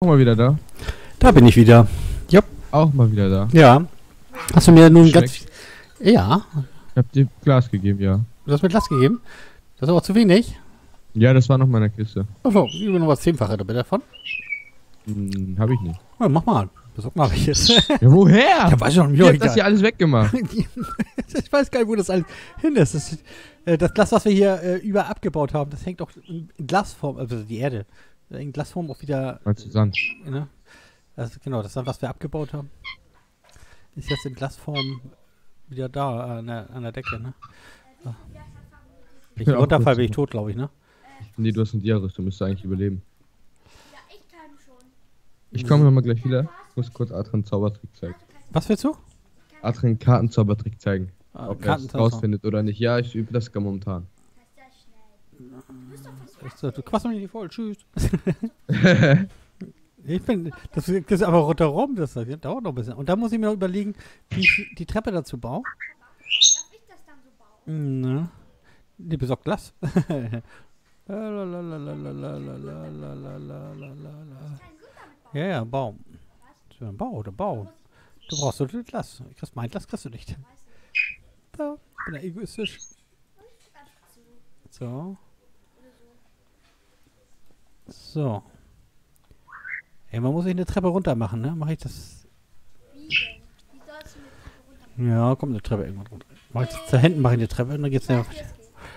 Auch mal wieder da. Da bin ich wieder. Jupp. Auch mal wieder da. Ja. Hast du mir nun ganz... Ja. Ich hab dir Glas gegeben, ja. Du hast mir Glas gegeben? Das ist aber zu wenig. Ja, das war noch meine Kiste. Achso, ich bin noch was 10-fache dabei davon. Hm, hab ich nicht. Ja, mach mal. Besorg mal welches. Ja, woher? Ja, weiß ich noch nicht. Ich hab das hier alles weggemacht. Ich weiß gar nicht, wo das alles hin ist. Das Glas, was wir hier über abgebaut haben, das hängt auch in Glasform, also die Erde. In Glasform auch wieder. Also Sand. Ne? Also genau, das Sand, was wir abgebaut haben, ist jetzt in Glasform wieder da an der Decke, ne? So. Wenn ich runterfall, bin ich tot, glaube ich, ne? Nee, du hast einen Diarist, du müsstest eigentlich überleben. Ja, ich kann schon. Ich komme nochmal gleich wieder. Ich muss kurz Adrian Zaubertrick zeigen. Was willst du? Adrian Kartenzaubertrick zeigen. Ah, ob er es rausfindet oder nicht. Ja, ich übe das momentan. Du quatsch mich nicht voll, tschüss. Das ist aber rundherum, das dauert noch ein bisschen. Und da muss ich mir noch überlegen, wie ich die Treppe dazu baue. Darf ich das dann so bauen? Ne, die besorgt Glas. Ja, Baum. Bau. Du brauchst so viel Glas. Mein Glas kriegst du nicht. So, bin ja egoistisch. So. Ey, man muss sich eine Treppe runter machen, ne? Mach ich das... Wie denn? Wie sollst du eine Treppe runter machen? Ja, komm, eine Treppe irgendwann runter. Mach ich das da hinten, mache ich eine Treppe und dann geht's nicht.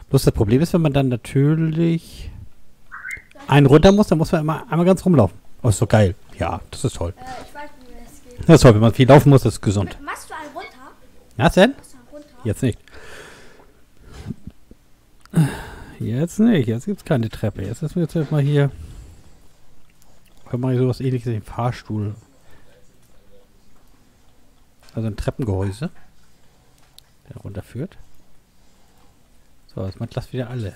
Bloß das Problem ist, wenn man dann natürlich einen runter muss, dann muss man einmal ganz rumlaufen. Oh, ist so geil. Ja, das ist toll. Ich weiß nicht, wie das geht. Das ist toll, wenn man viel laufen muss, das ist gesund. Machst du einen runter? Was denn? Jetzt nicht. Jetzt nicht, jetzt gibt's keine Treppe. Jetzt lassen wir jetzt mal hier. Können wir sowas ähnliches in den Fahrstuhl. Also ein Treppengehäuse. Der runterführt. So, jetzt macht das wieder alle.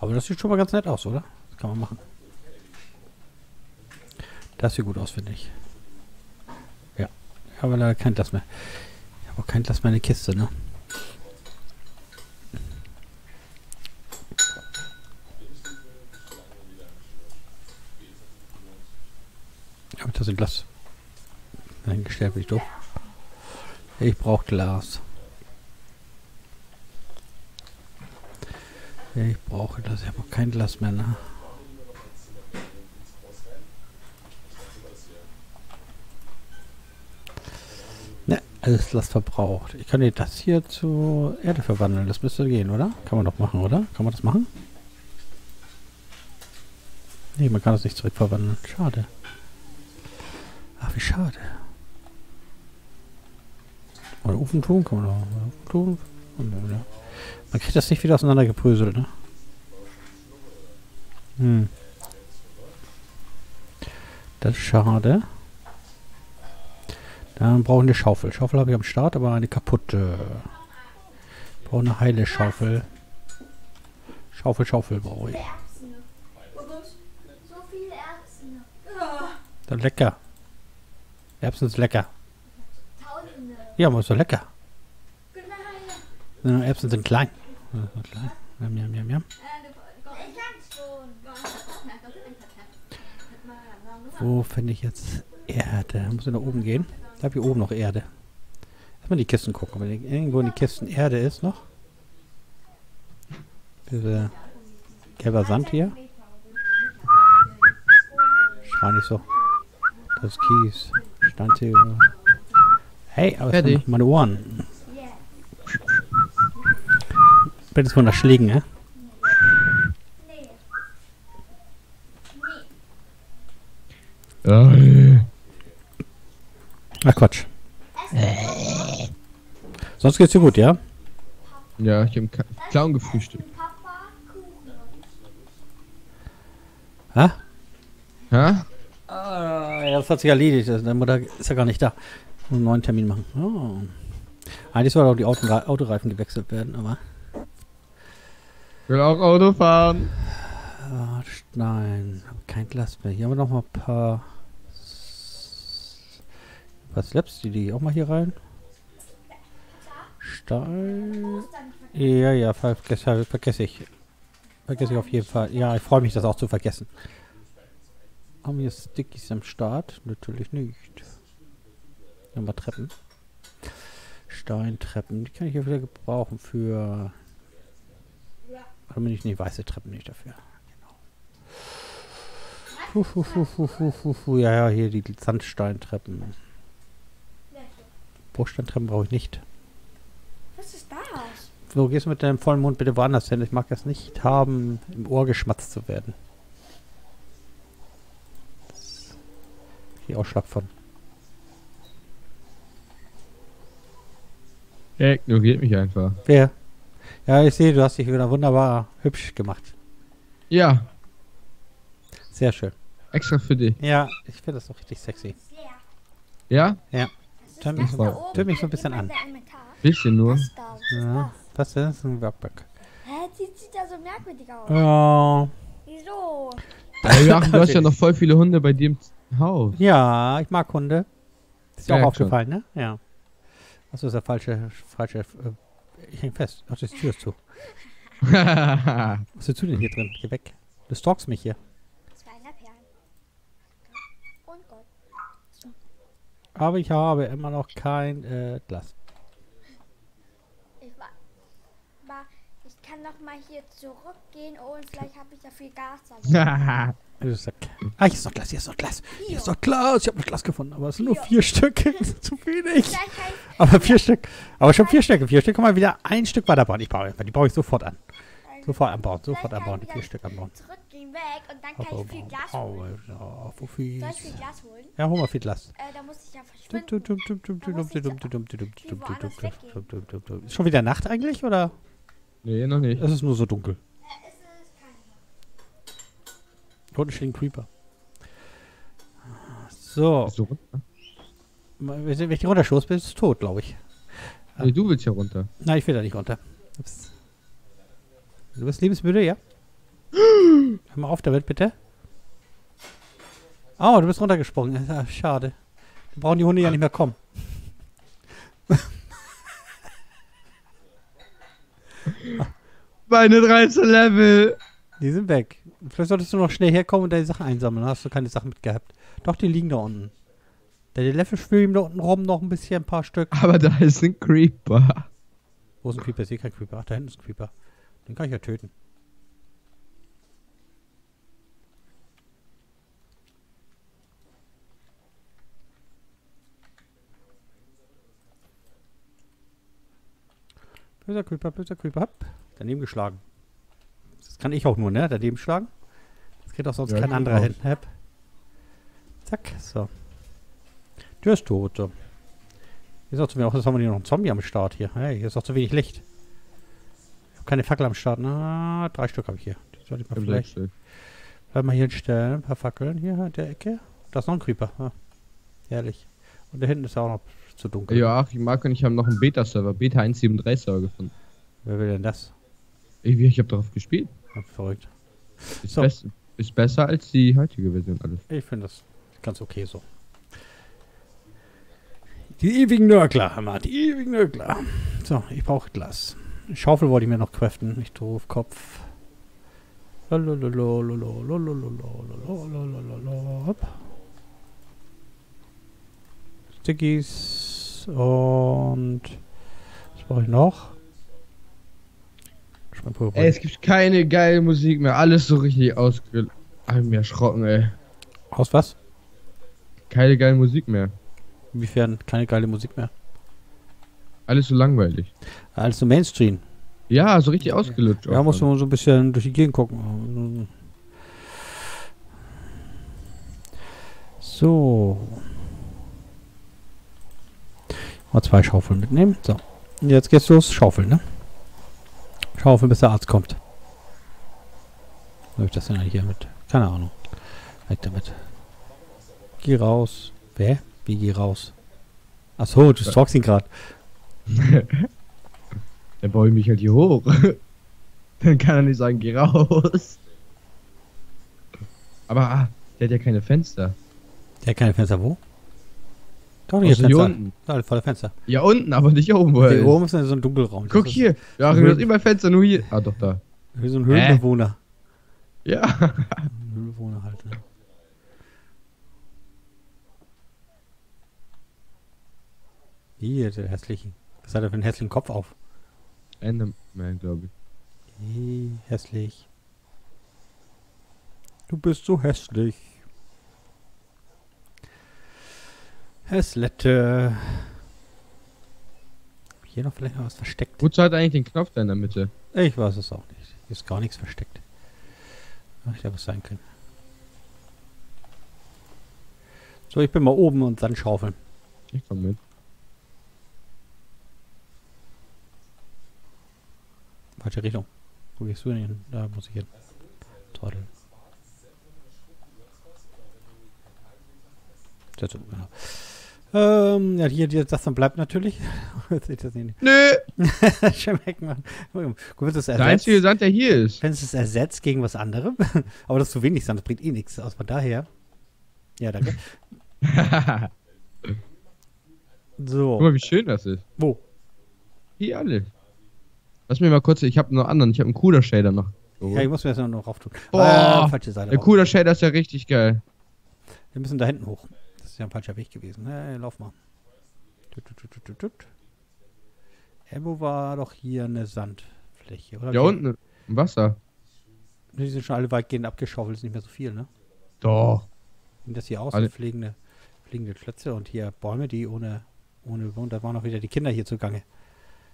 Aber das sieht schon mal ganz nett aus, oder? Das kann man machen. Das sieht gut aus, finde ich. Ja, aber leider kein Glas mehr. Aber kein Glas mehr in der Kiste, ne? Hab ich das in Glas? Nein, gestellt bin ich doof. Ich brauche Glas. Ich brauche das. Ich habe auch kein Glas mehr, ne? Alles Glas verbraucht. Ich kann dir das hier zur Erde verwandeln. Das müsste gehen, oder? Kann man doch machen, oder? Kann man das machen? Nee, man kann das nicht zurückverwandeln. Schade. Ach, wie schade. Oder Ofenton kann man doch. Ofenton. Man kriegt das nicht wieder auseinandergebröselt, ne? Hm. Das ist schade. Dann brauchen wir eine Schaufel. Schaufel habe ich am Start, aber eine kaputte. Brauche eine heile Schaufel. Schaufel brauche ich. So viele Erbsen. Dann lecker. Erbsen ist lecker. Ja, aber ist doch lecker. Ja, Erbsen sind klein. Jam, jam, jam, jam. Wo finde ich jetzt Erde? Muss ich nach oben gehen? Ich habe hier oben noch Erde. Erstmal die Kisten gucken. Wenn irgendwo in die Kisten Erde ist noch. Dieser gelber Sand hier. Schau nicht so. Das ist Kies. Stand hier. Hey, aber es sind meine Ohren. Bin jetzt von der Schlägen, ne? Ach Quatsch. Sonst geht's dir gut, ja? Ja, ich habe einen Clown gefrühstückt. Hä? Hä? Ja, das hat sich erledigt. Deine Mutter ist ja gar nicht da. Muss einen neuen Termin machen. Oh. Eigentlich soll auch die Autoreifen gewechselt werden, aber... Ich will auch Auto fahren. Oh, nein, hab kein Glas mehr. Hier haben wir noch mal ein paar... Was slappst du die auch mal hier rein? Stein. Ja, vergesse ich. Vergesse ich auf jeden Fall. Ja, ich freue mich, das auch zu vergessen. Haben wir Stickies am Start? Natürlich nicht. Nochmal Treppen. Steintreppen. Die kann ich hier wieder gebrauchen für... Warum bin ich nicht weiße Treppen nicht dafür? Genau. Ja, hier die Sandsteintreppen. Bruchsteintreppen brauche ich nicht. Was ist das? So, gehst du mit deinem vollen Mund bitte woanders hin. Ich mag es nicht haben, im Ohr geschmatzt zu werden. Hier Ausschlag von. Er ignoriert mich einfach. Wer? Ja, ich sehe, du hast dich wieder wunderbar hübsch gemacht. Ja. Sehr schön. Extra für dich. Ja, ich finde das doch richtig sexy. Ja? Ja. Tönt mich so ein bisschen an. Bisschen nur. Ja. Was denn? Das ist ein Werkback. Hä? Sieht ja so merkwürdig aus. Ja. Wieso? Ja, du hast ja noch voll viele Hunde bei dir im Haus. Ja, ich mag Hunde. Ist dir auch aufgefallen, ne? Ja. Achso, ist der falsche ich häng fest. Ach, die Tür ist zu. Was willst du denn hier drin? Geh weg. Du stalkst mich hier. Aber ich habe immer noch kein Glas. Ich kann noch mal hier zurückgehen und vielleicht habe ich da viel Gas. Ah, hier ist noch Glas, hier ist noch Glas. Hier ist noch Glas. Ich habe noch Glas gefunden, aber es sind nur 4 Stück. Das ist zu wenig. Aber 4 Stück. Aber schon 4 Stück. 4 Stück kann man wieder ein Stück weiter bauen. Die baue ich sofort an. Sofort anbauen, sofort anbauen. 4 Stück anbauen. Zurückgehen weg und dann kann ich viel Glas holen. Soll ich viel Glas holen? Ja, hol mal viel Glas. Da muss ich ja verschwinden. Ist schon wieder Nacht eigentlich, oder? Nee, noch nicht. Es ist nur so dunkel. Unten steht ein Creeper. So. Wenn ich runterstoße, bist du tot, glaube ich. Nee, du willst ja runter. Nein, ich will da nicht runter. Ups. Du bist lebensmüde, ja? Hör mal auf damit, bitte. Oh, du bist runtergesprungen. Ja, schade. Dann brauchen die Hunde ja nicht mehr kommen. Meine 13 Level. Die sind weg. Vielleicht solltest du noch schnell herkommen und deine Sachen einsammeln. Dann hast du keine Sachen mitgehabt. Doch, die liegen da unten. Deine Level schwimmen da unten rum noch ein bisschen, ein paar Stück. Aber da ist ein Creeper. Wo ist ein Creeper? Ich sehe kein Creeper. Ach, da hinten ist ein Creeper. Den kann ich ja töten. Böser Creeper, hab. Daneben geschlagen. Das kann ich auch nur, ne? Daneben schlagen. Das kriegt auch sonst kein anderer hin. Hab. Zack, so. Der ist tot, so. Hier ist auch zu wenig, jetzt haben wir hier noch einen Zombie am Start hier. Hey, hier ist auch zu wenig Licht. Ich habe keine Fackel am Start. Na, 3 Stück habe ich hier. Die sollte ich mal vielleicht... Bleib mal hier hinstellen. Ein paar Fackeln hier in der Ecke. Da ist noch ein Creeper. Ah, herrlich. Und da hinten ist auch noch zu dunkel. Ja, ich mag und ich habe noch einen Beta-Server. Beta 1.7.3-Server gefunden. Wer will denn das? Ich habe darauf gespielt. Ja, verrückt. Ist besser als die heutige Version alles. Ich finde das ganz okay so. Die ewigen Nörgler, Hammer. Die ewigen Nörgler. So, ich brauche Glas. Schaufel wollte ich mir noch craften. Nicht doof, Kopf. Stickies und... Was brauche ich noch? Ey, es gibt keine geile Musik mehr. Alles so richtig erschrocken, ey. Aus was? Keine geile Musik mehr. Inwiefern keine geile Musik mehr? Alles so langweilig. Alles so Mainstream. Ja, so richtig ausgelutscht. Ja, muss man so ein bisschen durch die Gegend gucken. So. Mal 2 Schaufeln mitnehmen. So. Jetzt geht's los. Schaufeln, ne? Schaufeln, bis der Arzt kommt. Was habe ich das denn eigentlich hier mit? Keine Ahnung. Weg damit. Geh raus. Wer? Wie geh raus? Achso, du stalkst ihn gerade. Dann baue ich mich halt hier hoch. Dann kann er nicht sagen, geh raus. Aber der hat ja keine Fenster. Der hat keine Fenster wo? Doch nicht Fenster. Hier unten. Ja, voller Fenster. Ja, unten, aber nicht oben. Hier oben ist so ein Dunkelraum. Guck hier. Ja, das ist immer Fenster, nur hier. Ah, doch, da. Wie so ein Höhlenbewohner. Ja. Ein Höhlenbewohner halt, ne? Hier, der hässliche. Was hat er für einen hässlichen Kopf auf? Enderman, glaube ich. Hey, hässlich. Du bist so hässlich. Hässlette. Hier noch vielleicht noch was versteckt. Wozu hat eigentlich den Knopf da in der Mitte? Ich weiß es auch nicht. Hier ist gar nichts versteckt. Ach, ich hätte was sein können. So, ich bin mal oben und Sand schaufeln. Ich komme mit. Falsche Richtung. Wo gehst du denn hin? Da muss ich hin. Trottel. Genau. Ja, hier, das dann bleibt natürlich. Nö! Schmecken machen. Gut, das ersetzt, der einzige Sand, der hier ist. Wenn es das ersetzt gegen was anderem. Aber das ist zu wenig Sand, das bringt eh nichts aus. Von daher. Ja, danke. So. Guck mal, wie schön das ist. Wo? Hier alle. Lass mich mal kurz, ich habe noch einen anderen, ich habe einen cooler Shader noch. Oh. Ja, ich muss mir das noch rauf tun. Oh, falsche Seite. Der cooler Shader ist ja richtig geil. Wir müssen da hinten hoch. Das ist ja ein falscher Weg gewesen. Hey, lauf mal. Irgendwo war doch hier eine Sandfläche, oder? Ja, unten im Wasser. Die sind schon alle weitgehend abgeschaufelt, ist nicht mehr so viel, ne? Doch. Und das hier aus, also fliegende Klötze und hier Bäume, die ohne und da waren auch wieder die Kinder hier zugange.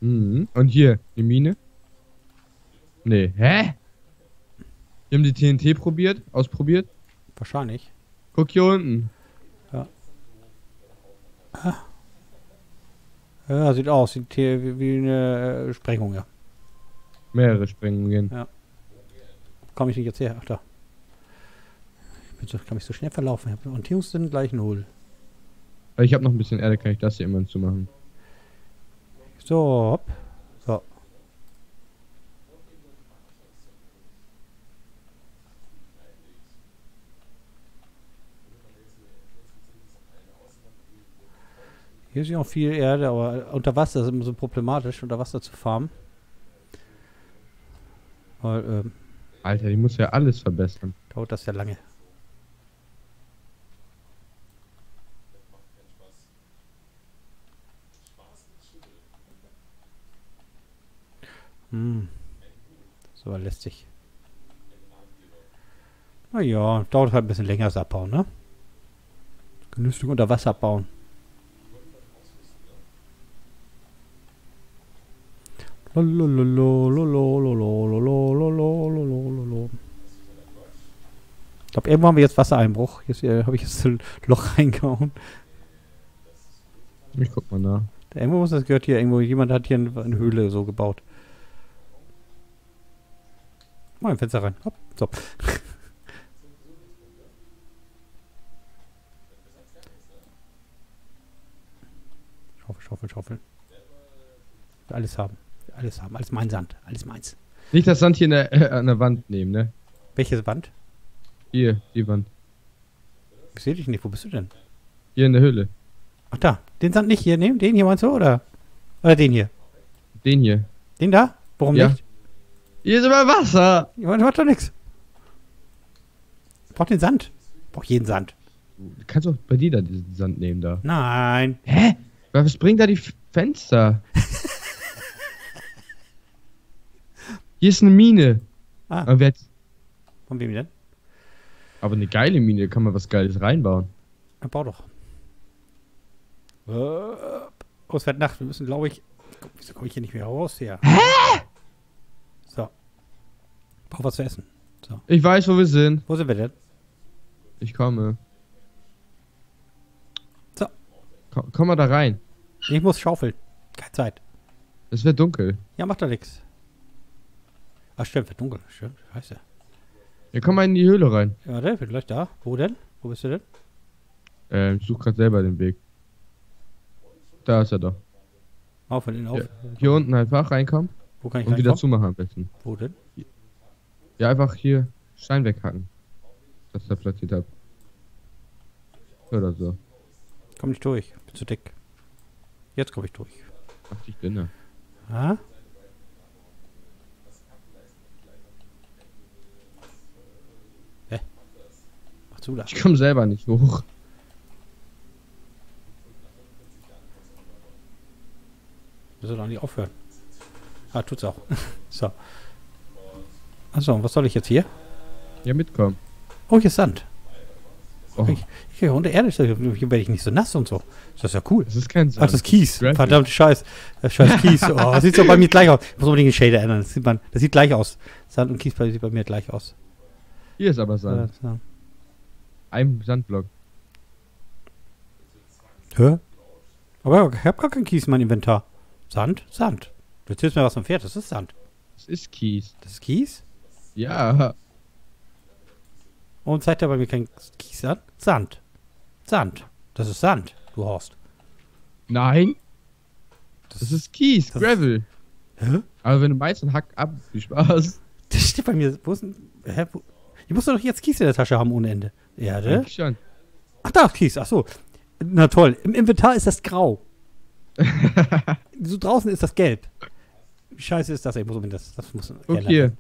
Mhm. Und hier, die Mine. Nee, hä? Wir haben die TNT ausprobiert? Wahrscheinlich. Guck hier unten. Ja. Ja, sieht aus. Sieht hier wie eine Sprengung, ja. Mehrere Sprengungen. Ja. Komm ich nicht jetzt her? Ach da. Ich kann mich so schnell verlaufen. Ich habe Orientierungssinn gleich null. Ich habe noch ein bisschen Erde, kann ich das hier immer zu machen. So, hopp. So. Hier ist ja auch viel Erde, aber unter Wasser ist immer so problematisch, unter Wasser zu farmen. Weil, Alter, die muss ja alles verbessern. Dauert das ja lange. So lästig. Naja, dauert halt ein bisschen länger das Abbauen, ne? Genüsslich unter Wasser abbauen. Ich glaube, irgendwo haben wir jetzt Wassereinbruch. Jetzt habe ich jetzt ein Loch reingehauen. Ich guck mal nach. Irgendwo muss das gehört hier. Irgendwo jemand hat hier eine Höhle so gebaut. Mal ein Fenster rein. Hopp, so. Schaufel. Alles haben. Alles mein Sand. Alles meins. Nicht das Sand hier an der Wand nehmen, ne? Welches Wand? Hier, die Wand. Ich sehe dich nicht. Wo bist du denn? Hier in der Höhle. Ach da. Den Sand nicht hier nehmen? Den hier meinst du, oder? Oder den hier? Den hier. Den da? Warum nicht? Hier ist immer Wasser. Jemand macht doch nichts. Ich brauch den Sand. Ich brauch jeden Sand. Du kannst doch bei dir da diesen Sand nehmen da. Nein. Hä? Was bringt da die Fenster? Hier ist eine Mine. Ah. Von wem denn? Aber eine geile Mine, da kann man was Geiles reinbauen. Ja, bau doch. Oh, es wird Nacht. Wir müssen, glaube ich... Wieso komme ich hier nicht mehr raus? Ja. Hä? Ich brauche was zu essen. So. Ich weiß, wo wir sind. Wo sind wir denn? Ich komme. So. Komm mal da rein. Ich muss schaufeln. Keine Zeit. Es wird dunkel. Ja, macht doch nichts. Ach, stimmt, wird dunkel. Stimmt, scheiße. Ja, komm mal in die Höhle rein. Ja, warte, ich bin gleich da. Wo denn? Wo bist du denn? Ich suche gerade selber den Weg. Da ist er doch. Auf und innen auf. Ja, hier unten einfach reinkommen. Wo kann ich reinkommen? Und wieder zumachen am besten. Wo denn? Ja, einfach hier Stein weghacken. Das ich da platziert habe. Oder so. Komm nicht durch. Bin zu dick. Jetzt komme ich durch. Ach, ich bin da. Ha? Ich komme selber nicht hoch. Wir sollen auch nicht aufhören. Ah, tut's auch. So. Achso, und was soll ich jetzt hier? Ja, mitkommen. Oh, hier ist Sand. Oh. Ich gehe unter Erde, werde ich nicht so nass und so. Das ist ja cool. Das ist kein Sand. Ach, das ist Kies. Verdammt, Scheiß. Das Scheiß Kies. Oh, das sieht so bei mir gleich aus. Ich muss unbedingt den Shader ändern. Das sieht gleich aus. Sand und Kies sieht bei mir gleich aus. Hier ist aber Sand. Ja. Ein Sandblock. Hä? Aber ich habe gar keinen Kies in meinem Inventar. Sand? Sand. Du erzählst mir was vom Pferd. Das ist Sand. Das ist Kies. Das ist Kies? Ja. Und zeigt er bei mir kein Kies an? Sand. Sand. Das ist Sand, du Horst. Nein. Das ist Kies, das Gravel. Ist, hä? Aber wenn du meinst, dann hack ab. Viel Spaß. Das steht bei mir. Wo ist denn. Hä? Wo? Ich muss doch jetzt Kies in der Tasche haben ohne Ende. Erde? Ich schon. Ach, da, Kies. Ach so. Na toll. Im Inventar ist das grau. So draußen ist das gelb. Scheiße ist das. Ich muss das muss. Okay.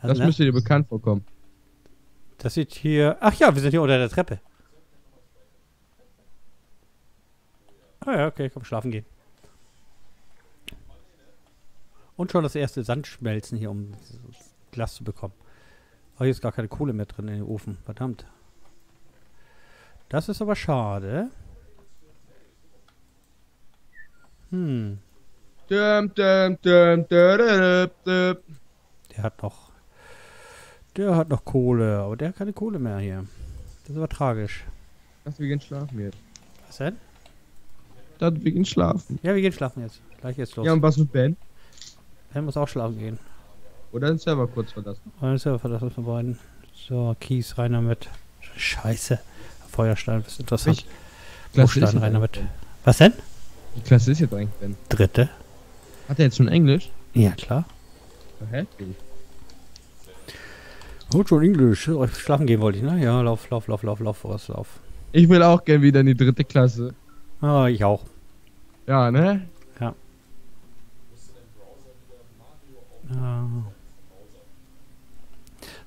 Also, das müsste dir bekannt vorkommen. Das sieht hier... Ach ja, wir sind hier unter der Treppe. Ah ja, okay, komm, schlafen gehen. Und schon das erste Sandschmelzen hier, um Glas zu bekommen. Oh, hier ist gar keine Kohle mehr drin in den Ofen. Verdammt. Das ist aber schade. Hm. Der hat noch Kohle, aber der hat keine Kohle mehr hier. Das ist aber tragisch. Ach, wir gehen schlafen jetzt. Was denn? Dann, wir gehen schlafen. Ja, wir gehen schlafen jetzt. Gleich geht's los. Ja, und was mit Ben? Ben muss auch schlafen gehen. Oder den Server kurz verlassen. Oder den Server verlassen von beiden. So, Kies, rein damit. Scheiße. Feuerstein, das ist interessant. Buchstein, rein damit. Was denn? Die Klasse ist jetzt eigentlich Ben. Dritte. Hat er jetzt schon Englisch? Ja, klar. Hä? Gut, schon Englisch. Schlafen gehen wollte ich, ne? Ja, lauf. Ich will auch gern wieder in die dritte Klasse. Ah, ich auch. Ja, ne? Ja.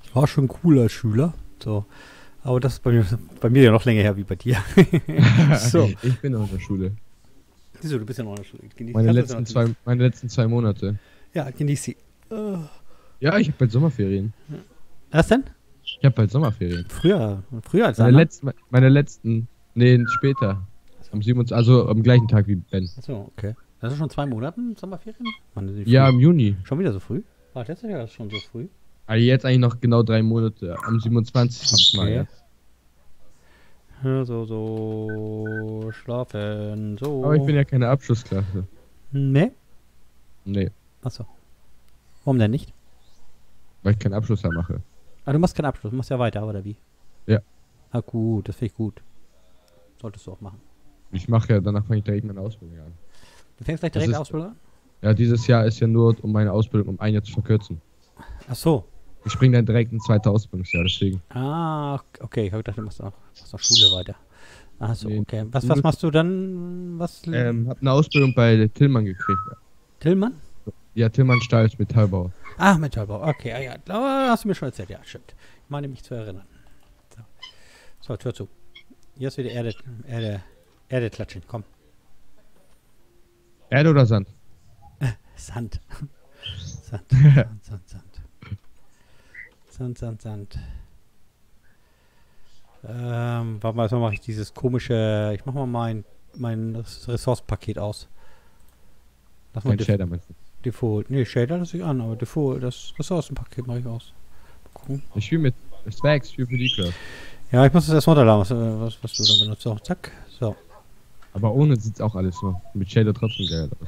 Das war schon cool als Schüler. So. Aber das ist bei mir ja noch länger her wie bei dir. So. Ich bin noch in der Schule. Wieso, du bist ja noch in der Schule. Genieß meine letzten zwei Monate. Ja, genieß sie. Ja, ich hab bald Sommerferien. Ja. Was denn? Ich hab bald Sommerferien. Früher als Anna? Meine letzten, nee, später. Am 27, also am gleichen Tag wie Ben. Achso, okay. Das ist schon 2 Monaten Sommerferien? Mann, ja, im Juni. Schon wieder so früh? War letztes Jahr schon so früh? Also jetzt eigentlich noch genau 3 Monate. Am 27. Okay. Mal. Ja, so, schlafen, so. Aber ich bin ja keine Abschlussklasse. Nee? Nee. Achso. Warum denn nicht? Weil ich keinen Abschluss da mache. Ah, du machst keinen Abschluss, du machst ja weiter, oder wie? Ja. Ah, gut, das finde ich gut. Solltest du auch machen. Ich mache ja, danach fange ich direkt meine Ausbildung an. Du fängst gleich direkt Ausbildung an? Ja, dieses Jahr ist ja nur, um meine Ausbildung um ein Jahr zu verkürzen. Ach so. Ich springe dann direkt in 2. Ausbildungsjahr, deswegen. Ah, okay, ich habe gedacht, du machst noch Schule weiter. Ach so, nee, okay. Was machst du dann? Was? Hab eine Ausbildung bei Tillmann gekriegt. Tillmann? Ja, Tillmann Stahl ist Metallbau. Ach, Metallbau, okay, ja, ja, hast du mir schon erzählt, ja, stimmt. Ich meine mich zu erinnern. So, Tür zu. Jetzt wieder Erde klatschen, komm. Erde oder Sand? Sand. Sand. Warte mal, erstmal mache ich dieses komische, ich mache mal mein Ressourcenpaket aus. Lass mal den Shader meistens. Default. Ne, Shader lasse ich an, aber Default, das Ressourcenpaket mache ich aus. Gucken. Ich spiele mit Stacks, ich spiele für die Klasse. Ja, ich muss das erst runterladen, was du da benutzt. Auch. Zack, so. Aber ohne sieht es auch alles so. Mit Shader trotzdem geil aus.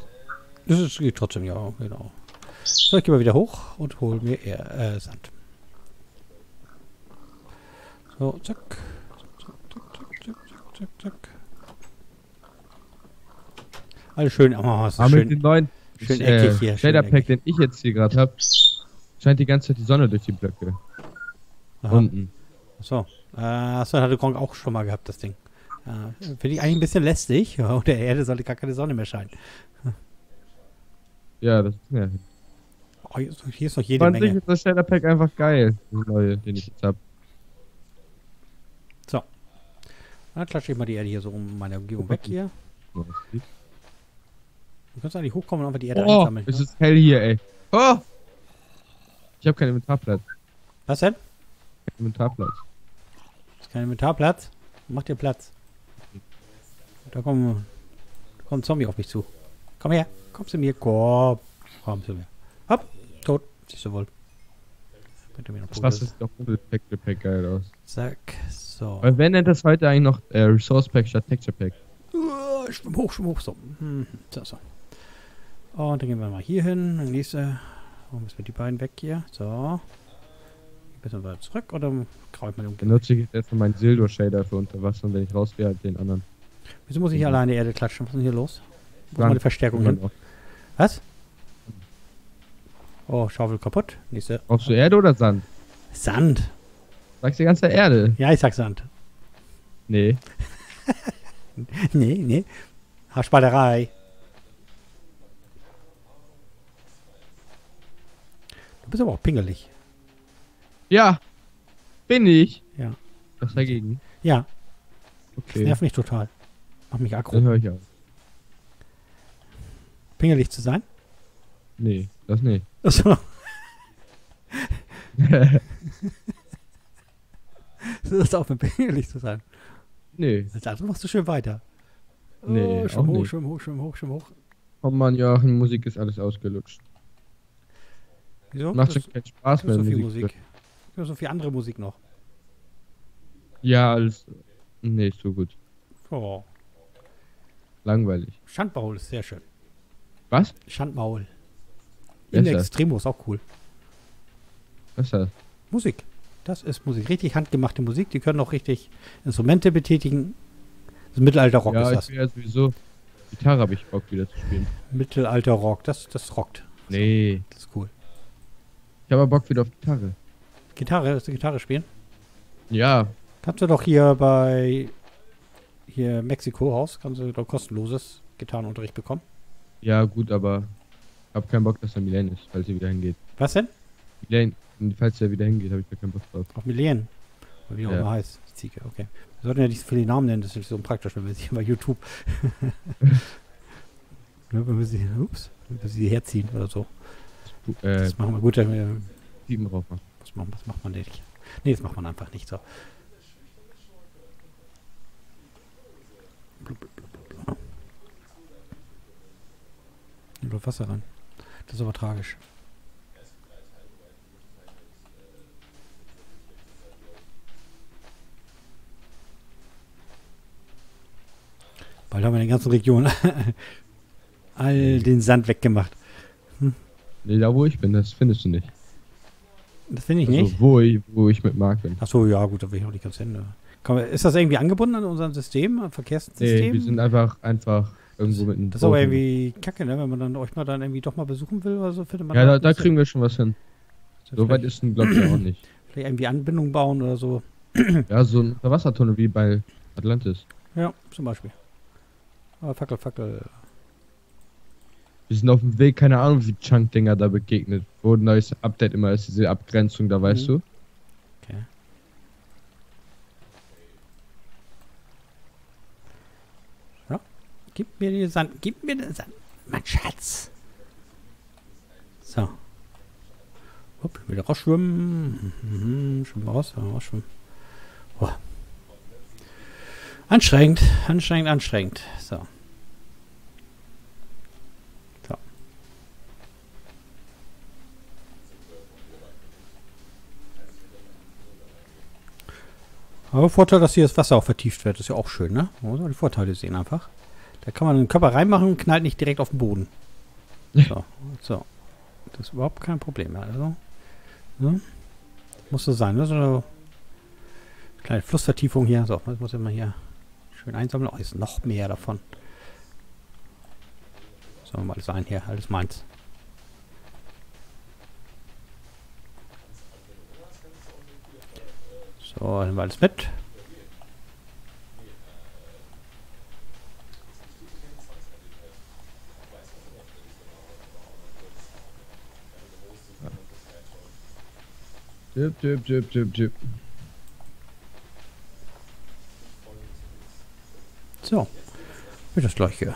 Das geht trotzdem, ja, genau. So, ich gehe mal wieder hoch und hole mir Sand. So, zack. Zack. Alles schön, oh, ist aber schön. Mit den neuen Shader-Pack, den ich jetzt hier gerade habe, scheint die ganze Zeit die Sonne durch die Blöcke. Aha. Unten. Achso. Achso, hatte Gronk auch schon mal gehabt, das Ding. Finde ich eigentlich ein bisschen lästig. Auf der Erde sollte gar keine Sonne mehr scheinen. Ja, das ist ja. Oh, hier ist noch jede Menge. Ist das Shader-Pack einfach geil. Den ich jetzt habe. Dann klatsche ich mal die Erde hier so um meine Umgebung weg hier. Du kannst eigentlich hochkommen und einfach die Erde einsammeln. Es ist hell hier, ey. Oh! Ich habe keinen Inventarplatz. Was denn? Kein Inventarplatz. Ist kein Inventarplatz? Mach dir Platz. Da kommt ein Zombie auf mich zu. Komm her. Komm zu mir. Komm zu mir. Hopp. Tot. Siehst du wohl. Das ist doch Texture Pack geil aus. Zack. So. Weil wenn nennt das heute eigentlich noch Resource Pack statt Texture Pack? Schwimm hoch. So. So. Und dann gehen wir mal hier hin. Dann nächste. Wo müssen wir die beiden weg hier? So. Bisschen weiter zurück oder graue ich mal den Nutze ich jetzt meinen Sildo-Shader für unter Wasser und wenn ich rausgehe, halt den anderen. Wieso muss ich hier alleine Erde klatschen? Was ist denn hier los? Wo ist meine Verstärkung hin? Was? Oh, Schaufel kaputt. Nächste. Brauchst du Erde oder Sand? Sand. Sagst du die ganze Erde? Ja, ich sag Sand. Nee. nee. Haarspalterei. Du bist aber auch pingelig. Ja. Bin ich. Ja. Was dagegen? Ja. Okay. Das nervt mich total. Mach mich aggro. Dann höre ich auf. Pingelig zu sein? Nee, das nicht. Achso. Du hörst auf mit pingelig zu sein. Nee. Also machst du schön weiter. Nee, schwimm hoch. Oh Mann, ja, in Musik ist alles ausgelutscht. Wieso? Macht schon keinen Spaß mehr. So viel Musik. Ich habe so viel andere Musik noch. Ja, alles. Nee, ist so gut. Oh. Langweilig. Schandmaul ist sehr schön. Was? Schandmaul. In Extremo ist auch cool. Was ist das? Musik. Das ist Musik. Richtig handgemachte Musik. Die können auch richtig Instrumente betätigen. Das ist Mittelalter-Rock ist das. Ja, sowieso. Gitarre habe ich Bock wieder zu spielen. Mittelalter-Rock. Das rockt. Nee. Das ist cool. Ich habe Bock wieder auf Gitarre. Willst du Gitarre spielen? Ja. Kannst du doch hier bei Mexiko-Haus, kannst du doch kostenloses Gitarrenunterricht bekommen. Ja, gut, aber ich hab keinen Bock, dass er Milan ist, falls er wieder hingeht. Was denn? Milan, falls er wieder hingeht, habe ich da keinen Bock drauf. Auf Milan? Oder wie auch immer heißt. Die Ziege, okay. Wir sollten ja nicht so viele Namen nennen, das ist so praktisch, wenn wir sie bei YouTube wenn wir sie herziehen oder so. Das machen wir gut, wenn wir Sieben drauf machen. Das macht man nicht. Nee, das macht man einfach nicht so. Hier läuft Wasser ran. Das ist aber tragisch. Bald haben wir in der ganzen Region all den Sand weggemacht. Hm? Nee, da wo ich bin, das findest du nicht. Das finde ich also nicht. Wo ich mit Marc bin. Achso, ja gut, da will ich noch nicht ganz hin. Ist das irgendwie angebunden an unserem System, am Verkehrssystem? Nee, wir sind einfach irgendwo mit einem. Das ist aber irgendwie kacke, ne? Wenn man dann euch mal dann irgendwie doch mal besuchen will oder so, findet man. Ja, da kriegen wir schon was hin. So weit ist ein Glocke auch nicht. Vielleicht irgendwie Anbindung bauen oder so. Ja, so ein Unterwassertunnel wie bei Atlantis. Ja, zum Beispiel. Aber Fackel. Wir sind auf dem Weg, keine Ahnung, wie Chunk-Dinger da begegnet. Wo ein neues Update immer ist, diese Abgrenzung, da weißt du. Okay. Ja. Gib mir den Sand, mein Schatz. So. Hopp, wieder rausschwimmen. Schwimmen raus, rausschwimmen. Oh. Anstrengend. So. Aber Vorteil, dass hier das Wasser auch vertieft wird, ist ja auch schön, ne? Man muss auch die Vorteile sehen einfach. Da kann man den Körper reinmachen und knallt nicht direkt auf den Boden. So. Das ist überhaupt kein Problem mehr. Also, ne? Muss so sein, ne? So eine kleine Flussvertiefung hier. So, das muss ich mal hier schön einsammeln. Oh, ist noch mehr davon. So, mal alles ein hier. Alles meins. So, nehmen wir alles mit. Tipp. So, wird das gleiche.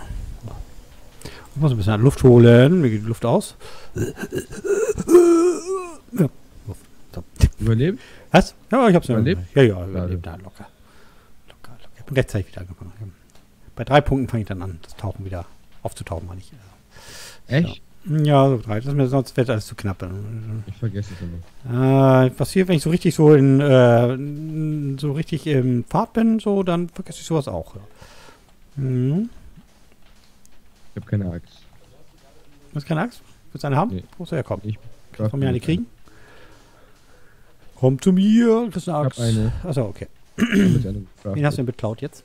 Ich muss ein bisschen Luft holen. Mir geht die Luft aus. Ja. So. Überleben? Was? Ja, ich hab's überlebt. Ja, ja, überlebt. Da, locker. Locker. Ich hab rechtzeitig wieder angefangen. Bei 3 Punkten fange ich dann an, das Tauchen wieder aufzutauchen, meine ich. Echt? Ja, so 3. Das ist mir sonst wird alles zu knapp. Ich vergesse es immer. Passiert, wenn ich so richtig so im Pfad bin, so, dann vergesse ich sowas auch. Ja. Mhm. Ich habe keine Axt. Du hast keine Axt? Willst du eine haben? Nee. Wo soll er kommen? Ich kann von mir eine kriegen. Komm zu mir, das ist eine Axt. Achso, okay. Wen hast du denn beklaut jetzt?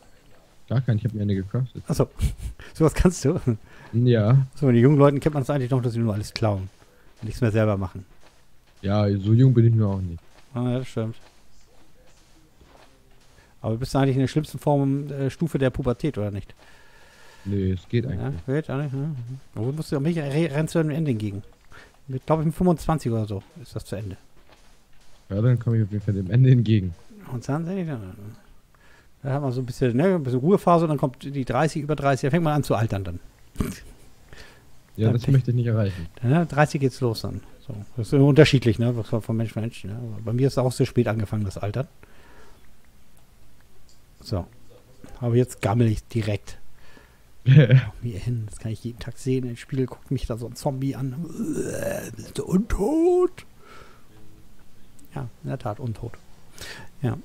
Gar keinen, ich habe mir eine gecraftet. Achso, sowas kannst du? Ja. So, bei den jungen Leuten kennt man es eigentlich noch, dass sie nur alles klauen. Und nichts mehr selber machen. Ja, so jung bin ich nur auch nicht. Ah, ja, das stimmt. Aber du bist eigentlich in der schlimmsten Form Stufe der Pubertät, oder nicht? Nö, es geht eigentlich. Ja, geht eigentlich. Ne? Warum musst du mich rennst du dem Ende entgegen? Ich glaube, ich bin 25 oder so. Ist das zu Ende? Ja, dann komme ich auf jeden Fall dem Ende entgegen. Und dann sehe ich dann. Da haben wir so ein bisschen, ne, ein bisschen Ruhephase und dann kommt die 30, über 30. Da fängt man an zu altern dann. Ja, dann das möchte ich nicht erreichen. Dann, 30 geht's los dann. So. Das ist unterschiedlich, ne? Von Mensch zu Mensch. Ne? Bei mir ist auch sehr spät angefangen, das Altern. So. Aber jetzt gammel ich direkt. Mir hin, das kann ich jeden Tag sehen. Im Spiegel guckt mich da so ein Zombie an. Bist du untot? Ja, in der Tat, untot. Ja.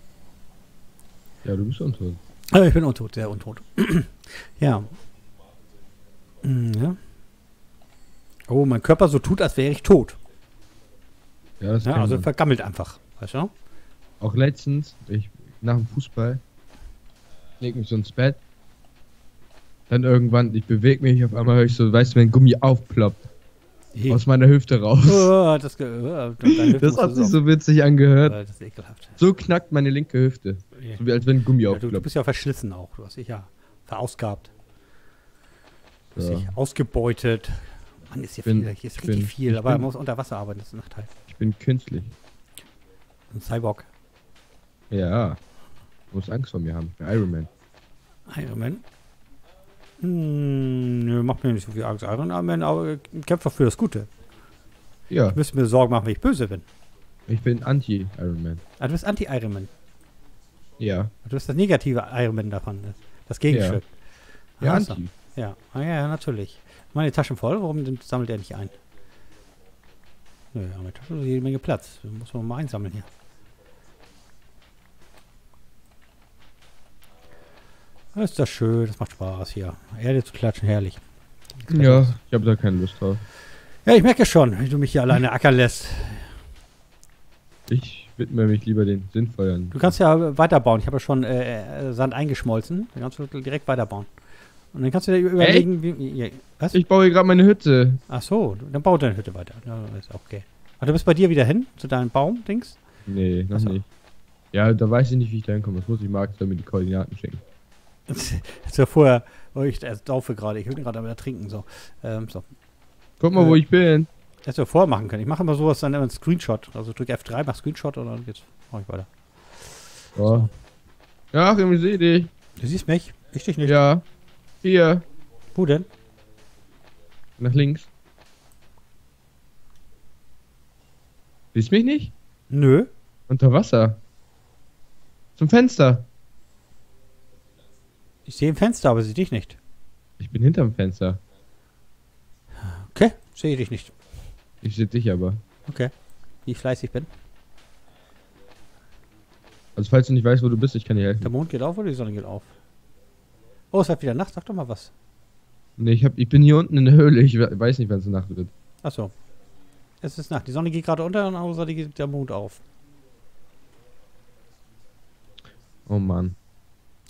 Ja, du bist untot. Also ich bin untot, sehr untot. Ja. Ja. Oh, mein Körper so tut, als wäre ich tot. Ja, das ja, also man vergammelt einfach. Weißt du? Auch letztens, nach dem Fußball, leg mich so ins Bett. Dann irgendwann, ich bewege mich, auf einmal höre ich so, weißt du, wenn Gummi aufploppt. Hey. Aus meiner Hüfte raus. Oh, das hat sich so witzig angehört. Das ist ekelhaft. So knackt meine linke Hüfte. Yeah. So wie als wenn Gummi aufploppt. Du bist ja verschlissen auch. Du hast dich ja verausgabt. Du hast dich ausgebeutet. Mann, ist hier richtig viel, aber man muss unter Wasser arbeiten, das ist ein Nachteil. Ich bin künstlich. Ein Cyborg. Ja. Du musst Angst vor mir haben. Ich bin Iron Man. Iron Man? Nö, macht mir nicht so viel Angst, Iron Man, aber kämpft doch für das Gute. Ja. Ich müsste mir Sorgen machen, wenn ich böse bin. Ich bin Anti-Iron Man. Ah, du bist Anti-Iron Man? Ja. Du bist das negative Iron Man davon, das Gegenstück. Ja, also. Anti. Ja. Ah, ja, natürlich. Meine Taschen voll, warum sammelt er nicht ein? Nö, naja, meine Taschen ist jede Menge Platz. Das muss man mal einsammeln hier. Ist das schön, das macht Spaß hier. Erde zu klatschen, herrlich. Ja, ich habe da keine Lust drauf. Ja, ich merke schon, wie du mich hier alleine ackern lässt. Ich widme mich lieber den Sinnfeuern. Du kannst ja weiterbauen. Ich habe ja schon Sand eingeschmolzen. Dann kannst du direkt weiterbauen. Und dann kannst du dir überlegen, wie... Was? Ich baue hier gerade meine Hütte. Ach so, dann bau deine Hütte weiter. Ja, ist okay. Aber du bist bei dir wieder hin, zu deinem Baum-Dings? Nee, noch nicht. Ja, da weiß ich nicht, wie ich da hinkomme. Das muss ich Marc damit die Koordinaten schicken. Jetzt ja vorher, ich laufe gerade, ich will gerade aber trinken, so. So. Guck mal, wo ich bin. Hättest du ja vorher machen können. Ich mache immer sowas, dann immer einen Screenshot. Also drück F3, mach Screenshot und dann geht's. Mach ich weiter. Ja. So. Ja, ich sehe dich. Du siehst mich? Ich dich nicht. Ja. Hier. Wo denn? Nach links. Siehst mich nicht? Nö. Unter Wasser. Zum Fenster. Ich sehe im Fenster, aber sehe dich nicht. Ich bin hinterm Fenster. Okay, sehe dich nicht. Ich sehe dich aber. Okay, wie fleißig bin. Also falls du nicht weißt, wo du bist, ich kann dir helfen. Der Mond geht auf oder die Sonne geht auf? Oh, es wird wieder Nacht, sag doch mal was. Nee, ich bin hier unten in der Höhle, ich weiß nicht, wann es Nacht wird. Achso. Es ist Nacht, die Sonne geht gerade unter und außer die geht der Mond auf. Oh Mann.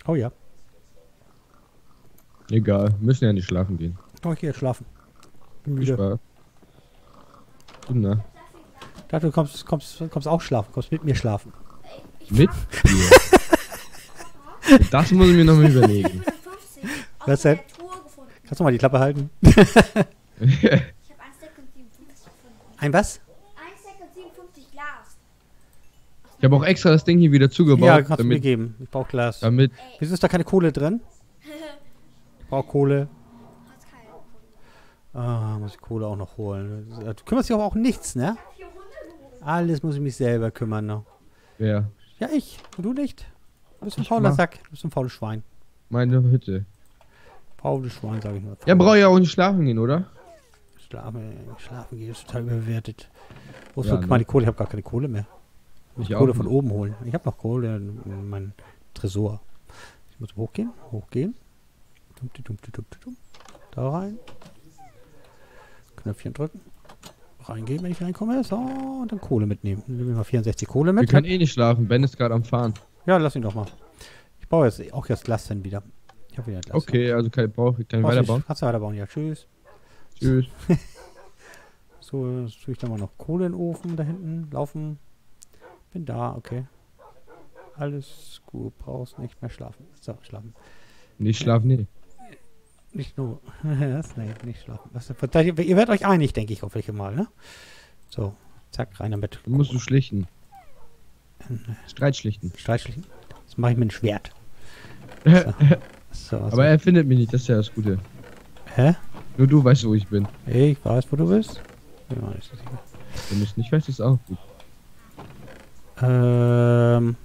Oh ja. Egal, müssen ja nicht schlafen gehen. Doch, ich gehe schlafen. Müde. Na. Du kommst auch schlafen, kommst mit mir schlafen. Mit dir? Das muss ich mir nochmal überlegen. Was denn? Kannst du mal die Klappe halten? Ich habe 1,57 Ein was? 1,57 Glas. Ich habe auch extra das Ding hier wieder zugebaut. Ja, kannst du mir geben. Ich brauche Glas. Damit. Wieso ist da keine Kohle drin? Brauche Kohle. Ah, muss ich Kohle auch noch holen. Du kümmerst dich aber auch nichts, ne? Alles muss ich mich selber kümmern, ne? Wer? Ja, ich. Und du nicht. Du bist ein fauler Sack. Du bist ein faules Schwein. Meine Hütte. Faules Schwein, sag ich mal. Ja, brauche ich auch nicht schlafen gehen, oder? Schlafen gehen ist total überbewertet. Wo ist meine Kohle? Ich habe gar keine Kohle mehr. Ich muss Kohle von oben holen. Ich habe noch Kohle in meinem Tresor. Ich muss hochgehen, Da rein. Knöpfchen drücken. Reingehen, wenn ich reinkomme. So, und dann Kohle mitnehmen. Dann nehmen wir mal 64 Kohle mit. Ich kann eh nicht schlafen. Ben ist gerade am Fahren. Ja, lass ihn doch mal. Ich baue jetzt auch das Glas dann wieder. Ich habe wieder Glas. Okay, also kann ich weiterbauen. Kannst du weiterbauen, ja. Tschüss. Tschüss. So, jetzt tue ich dann mal noch Kohle in den Ofen da hinten. Laufen. Bin da, okay. Alles gut, brauchst nicht mehr schlafen. So, schlafen. Nicht schlafen, nee. Nicht nur. Nee, nicht schlafen. Ihr werdet euch einig, denke ich, hoffentlich mal, ne? So, zack, rein damit. Du musst du schlichten. Streitschlichten. Streitschlichten? Das mache ich mit dem Schwert. So. So, aber er findet mich nicht, das ist ja das Gute. Hä? Nur du weißt, wo ich bin. Ich weiß, wo du bist. Ja, ist das egal. Wenn du es nicht weißt, ist auch gut. Hat man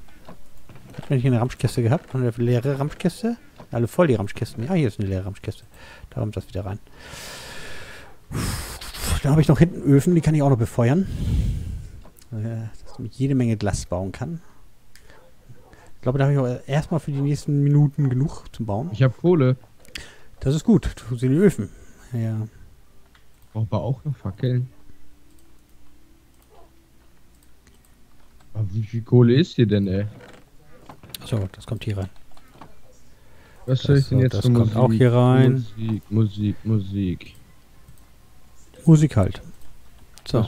hier eine Ramschkiste gehabt? Eine leere Ramschkiste? Alle voll die Ramschkisten. Ja, hier ist eine leere Ramschkiste. Da kommt das wieder rein. Dann habe ich noch hinten Öfen, die kann ich auch noch befeuern. Dass ich jede Menge Glas bauen kann. Ich glaube, da habe ich auch erstmal für die nächsten Minuten genug zum Bauen. Ich habe Kohle. Das ist gut. Du siehst die Öfen. Ja. Brauchen wir auch noch Fackeln? Aber wie viel Kohle ist hier denn, ey? Achso, das kommt hier rein. Was soll ich denn jetzt? Das kommt auch hier rein. Musik halt. So.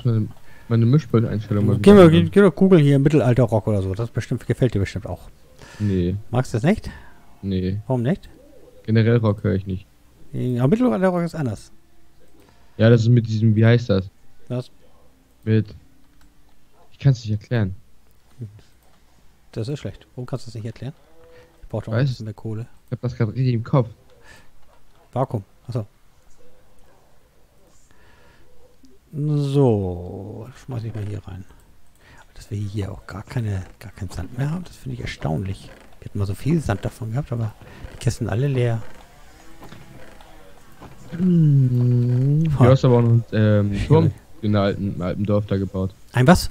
Meine Mischpult-Einstellung mal. Geh doch googeln hier Mittelalter-Rock oder so. Das bestimmt, gefällt dir bestimmt auch. Nee. Magst du das nicht? Nee. Warum nicht? Generell Rock höre ich nicht. Aber Mittelalter-Rock ist anders. Ja, das ist mit diesem, wie heißt das? Was? Mit. Ich kann es nicht erklären. Das ist schlecht. Warum kannst du das nicht erklären? Ich brauche doch ein bisschen mehr Kohle. Ich hab das gerade richtig im Kopf. Vakuum. Achso. So. Schmeiß ich mal hier rein. Dass wir hier auch gar keinen Sand mehr haben, das finde ich erstaunlich. Wir hätten mal so viel Sand davon gehabt, aber die Kästen alle leer. Du hast aber auch noch einen Turm in einem alten Dorf da gebaut. Ein was?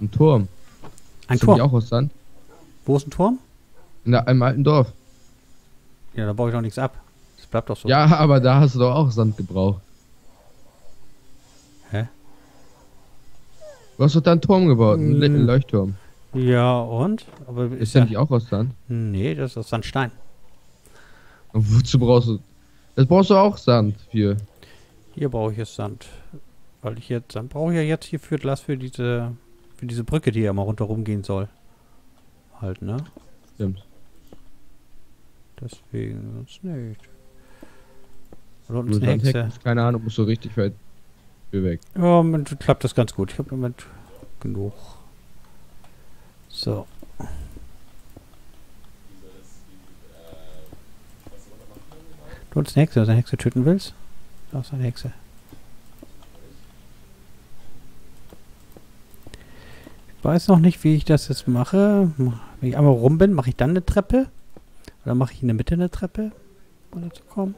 Ein Turm. Ein Turm? Auch aus Sand. Wo ist ein Turm? In einem alten Dorf. Ja, da baue ich doch nichts ab. Das bleibt doch so. Ja, aber da hast du doch auch Sand gebraucht. Hä? Du hast doch da einen Turm gebaut, einen Leuchtturm. Ja, und? Aber ist der nicht auch aus Sand? Nee, das ist aus Sandstein. Und wozu brauchst du... Das brauchst du auch Sand für. Hier brauche ich jetzt Sand. Weil ich jetzt... Sand brauche ich ja jetzt hier für Glas für diese Brücke, die ja mal runter rumgehen soll. Halt, ne? Stimmt. Deswegen sonst nicht. Und unten ist eine Hexe. Keine Ahnung, muss so richtig weit weg. Ja, im Moment klappt das ganz gut. Ich habe im Moment genug. So. Du hast eine Hexe, wenn du eine Hexe töten willst. Da ist eine Hexe. Ich weiß noch nicht, wie ich das jetzt mache. Wenn ich einmal rum bin, mache ich dann eine Treppe? Oder mache ich in der Mitte eine Treppe, um dazu kommen?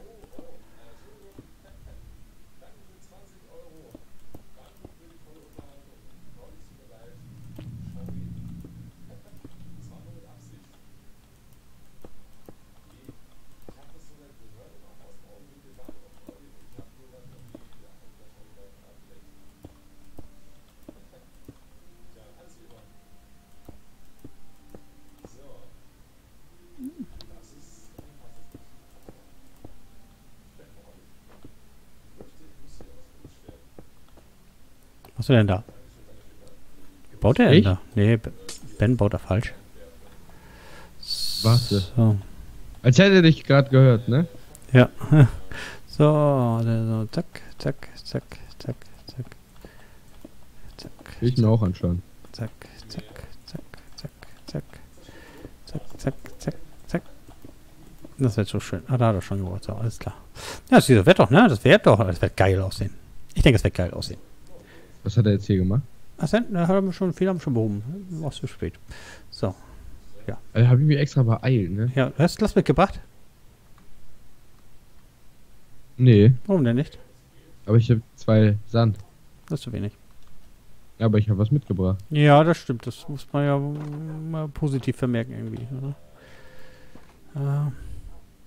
Was ist denn da? Wie baut der denn da? Nee, Ben baut da falsch. Warte. So. Als hätte er dich gerade gehört, ne? Ja. So, also, zack, zack, zack, zack, zack. Zack. Ich mir auch anschauen. Zack, zack, zack, zack, zack. Zack, zack, zack, zack. Das wird so schön. Ah, da hat er schon geholt. So, alles klar. Ja, das wird doch, ne? Das wird geil aussehen. Ich denke, es wird geil aussehen. Was hat er jetzt hier gemacht? Ach, da haben wir schon behoben. War zu spät. So. Ja. Also, habe ich mich extra beeilt, ne? Ja, hast du Glas mitgebracht? Nee. Warum denn nicht? Aber ich habe 2 Sand. Das ist zu wenig. Ja, aber ich habe was mitgebracht. Ja, das stimmt. Das muss man ja mal positiv vermerken irgendwie. Oder?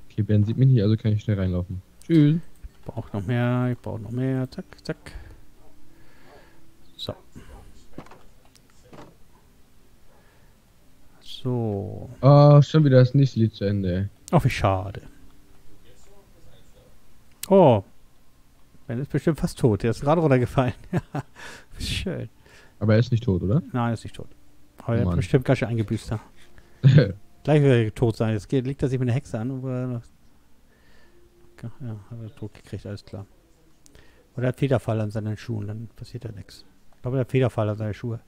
Okay, Ben sieht mich nicht, also kann ich schnell reinlaufen. Tschüss. Ich brauche noch mehr, Zack, zack. So. So. Oh, schon wieder das nächste Lied zu Ende. Ach, wie schade. Oh. Ben ist bestimmt fast tot. Der ist gerade runtergefallen. Schön. Aber er ist nicht tot, oder? Nein, er ist nicht tot. Aber er hat bestimmt ganz schön eingebüßt da. Gleich wird er tot sein. Jetzt liegt er sich mit einer Hexe an. Und ja, hat er tot gekriegt, alles klar. Oder er hat Federfall an seinen Schuhen, dann passiert da nichts. Ich glaube, er hat Federfall an seinen Schuhen.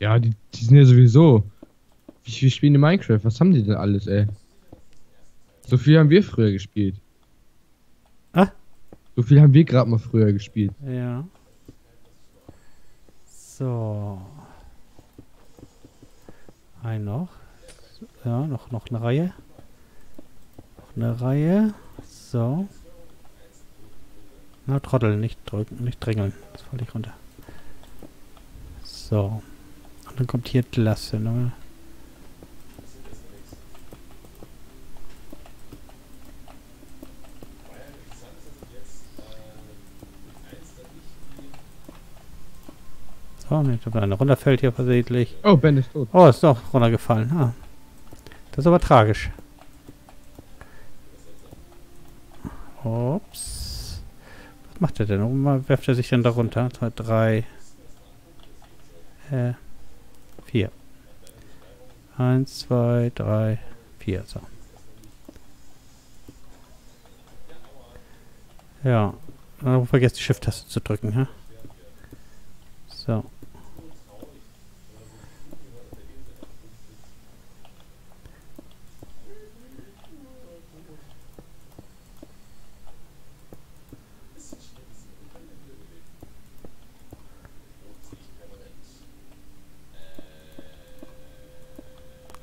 Ja, die sind ja sowieso. Wir spielen in Minecraft. Was haben die denn alles, ey? So viel haben wir früher gespielt. Ah? So viel haben wir gerade mal früher gespielt. Ja. So. Ein noch. Ja, noch eine Reihe. Noch eine Reihe. So. Na, Trottel, nicht drücken, nicht drängeln. Das wollte ich runter. So. Und dann kommt hier Glas hin, oder? Oh, ne, da einer runterfällt hier versehentlich. Oh, Ben ist tot. Oh, ist doch runtergefallen. Ah. Das ist aber tragisch. Ups. Was macht er denn? Warum werft er sich denn da runter? 2, 3, 4. 1, 2, 3, 4. So. Ja. Vergesst die Shift-Taste zu drücken, hä? So.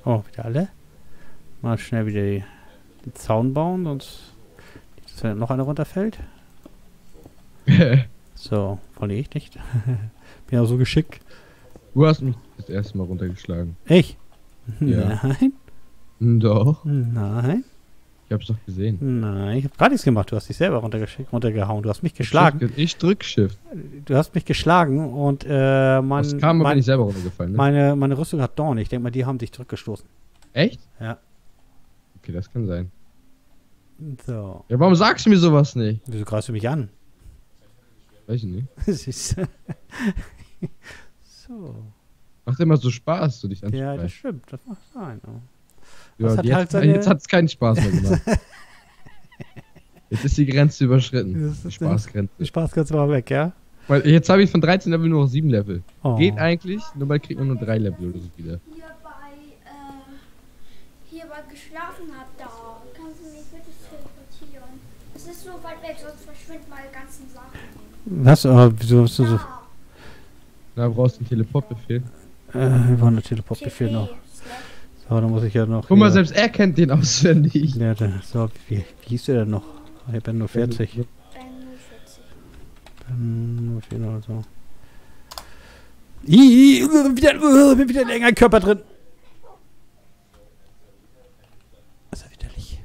Oh, wieder alle. Mal schnell wieder den Zaun bauen, sonst noch einer runterfällt. So, wollte ich nicht. Bin ja so geschickt. Du hast mich das erste Mal runtergeschlagen. Ich? Ja. Nein. Doch. Nein. Ich hab's doch gesehen. Nein, ich hab gar nichts gemacht. Du hast dich selber runtergehauen. Du hast mich geschlagen. Ich drück Shift. Du hast mich geschlagen und das kam aber nicht selber runtergefallen, ne? Meine Rüstung hat Dorn. Ich denke mal, die haben dich zurückgestoßen. Echt? Ja. Okay, das kann sein. So. Ja, warum sagst du mir sowas nicht? Wieso greifst du mich an? Weiß ich nicht. So. Macht immer so Spaß, so dich anzusprechen. Ja, das stimmt. Das macht sein. Ja, das hat jetzt, halt jetzt hat es keinen Spaß mehr gemacht. Jetzt ist die Grenze überschritten. Die Spaßgrenze. Die Spaßgrenze war weg, ja? Weil jetzt habe ich von 13 Level nur noch 7 Level. Oh. Geht eigentlich, nur bald kriegt man nur 3 Level oder so wieder. Hierbei geschlafen hat, da kannst du mich wirklich teleportieren. Es ist so weit weg, sonst verschwinden meine ganzen Sachen. Was? Aber wieso hast du so... Na, brauchst du einen Teleportbefehl? Wir brauchen einen Teleportbefehl noch. So, dann muss ich ja noch... Guck mal, selbst er kennt den auswendig. Ja, dann, so, wie hieß der denn noch? Ich bin nur 40. Ben nur 40 oder so. Wieder ein enger Körper drin. Ist ja widerlich.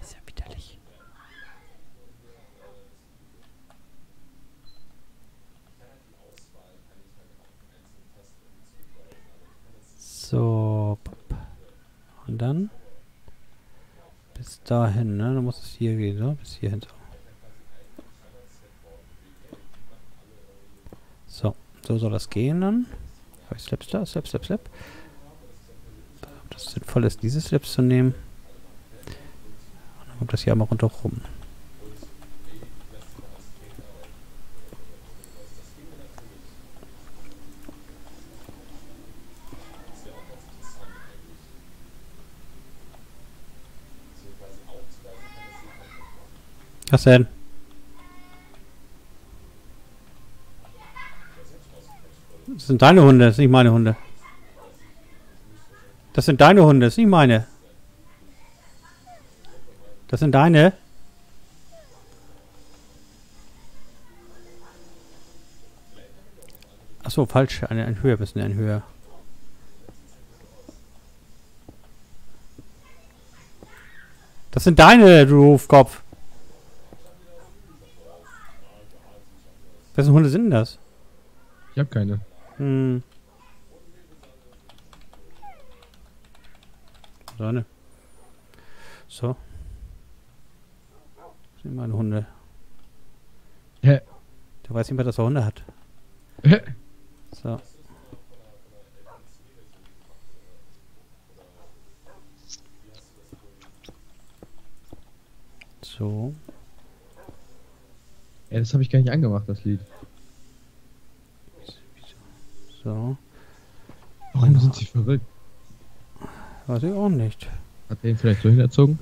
Ist ja widerlich. So. Und dann? Bis dahin, ne? Dann muss es hier gehen, so. Bis hier hinter. So. So soll das gehen dann. Slap. Sinnvoll ist, diese Slips zu nehmen. Und dann kommt das hier einmal runter rum. Was denn? Das sind deine Hunde, das sind nicht meine Hunde. Das sind deine Hunde, das ist nicht meine. Das sind deine. Achso, falsch. Ein höher müssen, ein höher. Das sind deine, du Hofkopf. Wessen Hunde sind denn das? Ich hab keine. Hm. Sonne. So. Das sind meine Hunde. Hä? Der weiß nicht mehr, dass er Hunde hat. Hä? So. So. Ja, das habe ich gar nicht angemacht, das Lied. So. Warum sind sie verrückt? Weiß ich auch nicht. Hat er ihn vielleicht so hinerzogen?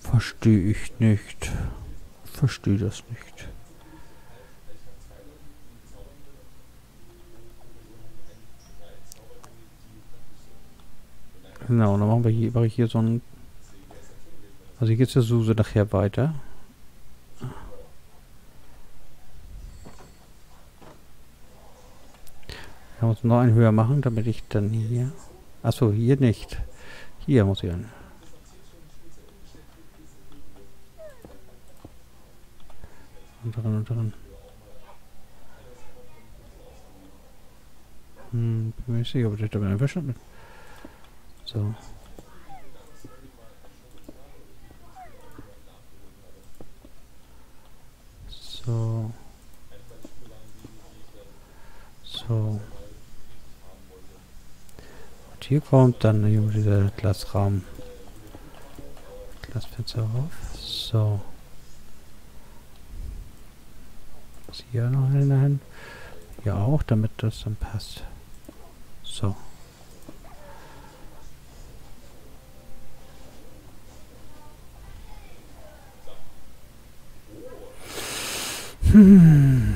Verstehe ich nicht. Verstehe das nicht. Genau, dann machen wir hier, mache ich hier so ein... Also hier geht es ja so nachher weiter. Da muss ich noch einen höher machen, damit ich dann hier... Achso, hier nicht. Hier muss ich einen... Und dran. Hm, bin mir nicht sicher, ob ich damit einverstanden bin. So. So. So. Und hier kommt dann dieser Glasrahmen. Glasfenster rauf. So. Hier noch hinein. Hier auch, damit das dann passt. So. Hm.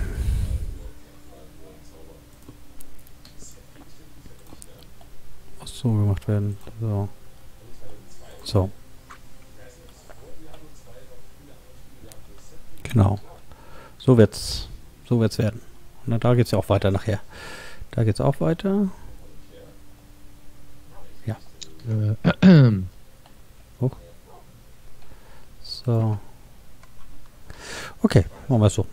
Muss so gemacht werden. So. So. Genau. So wird's werden. Und dann, da geht's ja auch weiter nachher. Da geht's auch weiter. Ja. Hoch. So. Okay, machen wir es so.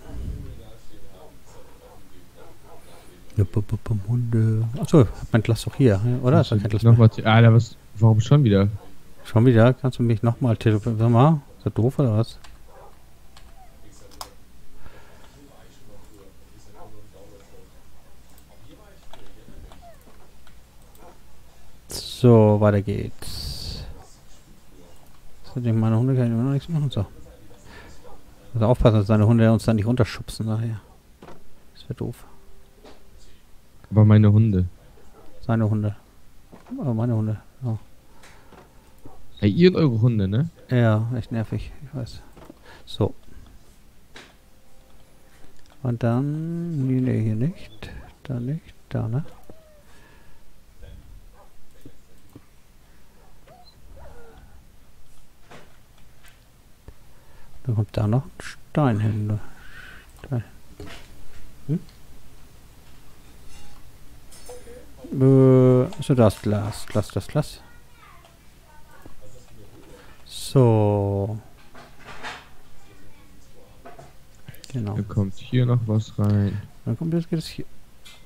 Hunde. Achso, mein Glas doch hier, oder? Ist kein Glas nochmal, Alter, was? Warum schon wieder? Schon wieder? Kannst du mich nochmal telefonieren? Sag mal, ist das doof oder was? So, weiter geht's. Seitdem meine Hunde kann ich immer noch nichts machen. So. Also aufpassen, dass seine Hunde uns dann nicht runterschubsen nachher. Das wäre doof. Aber meine Hunde. Seine Hunde. Aber meine Hunde. Ja. Hey, ihr und eure Hunde, ne? Ja, echt nervig. Ich weiß. So. Und dann... Nee, nee, hier nicht. Da nicht. Da, ne? Dann kommt da noch ein Stein hin. Stein. Hm? So, das Glas. Glas, das Glas. So. Genau. Dann kommt hier noch was rein. Dann kommt jetzt, geht es hier.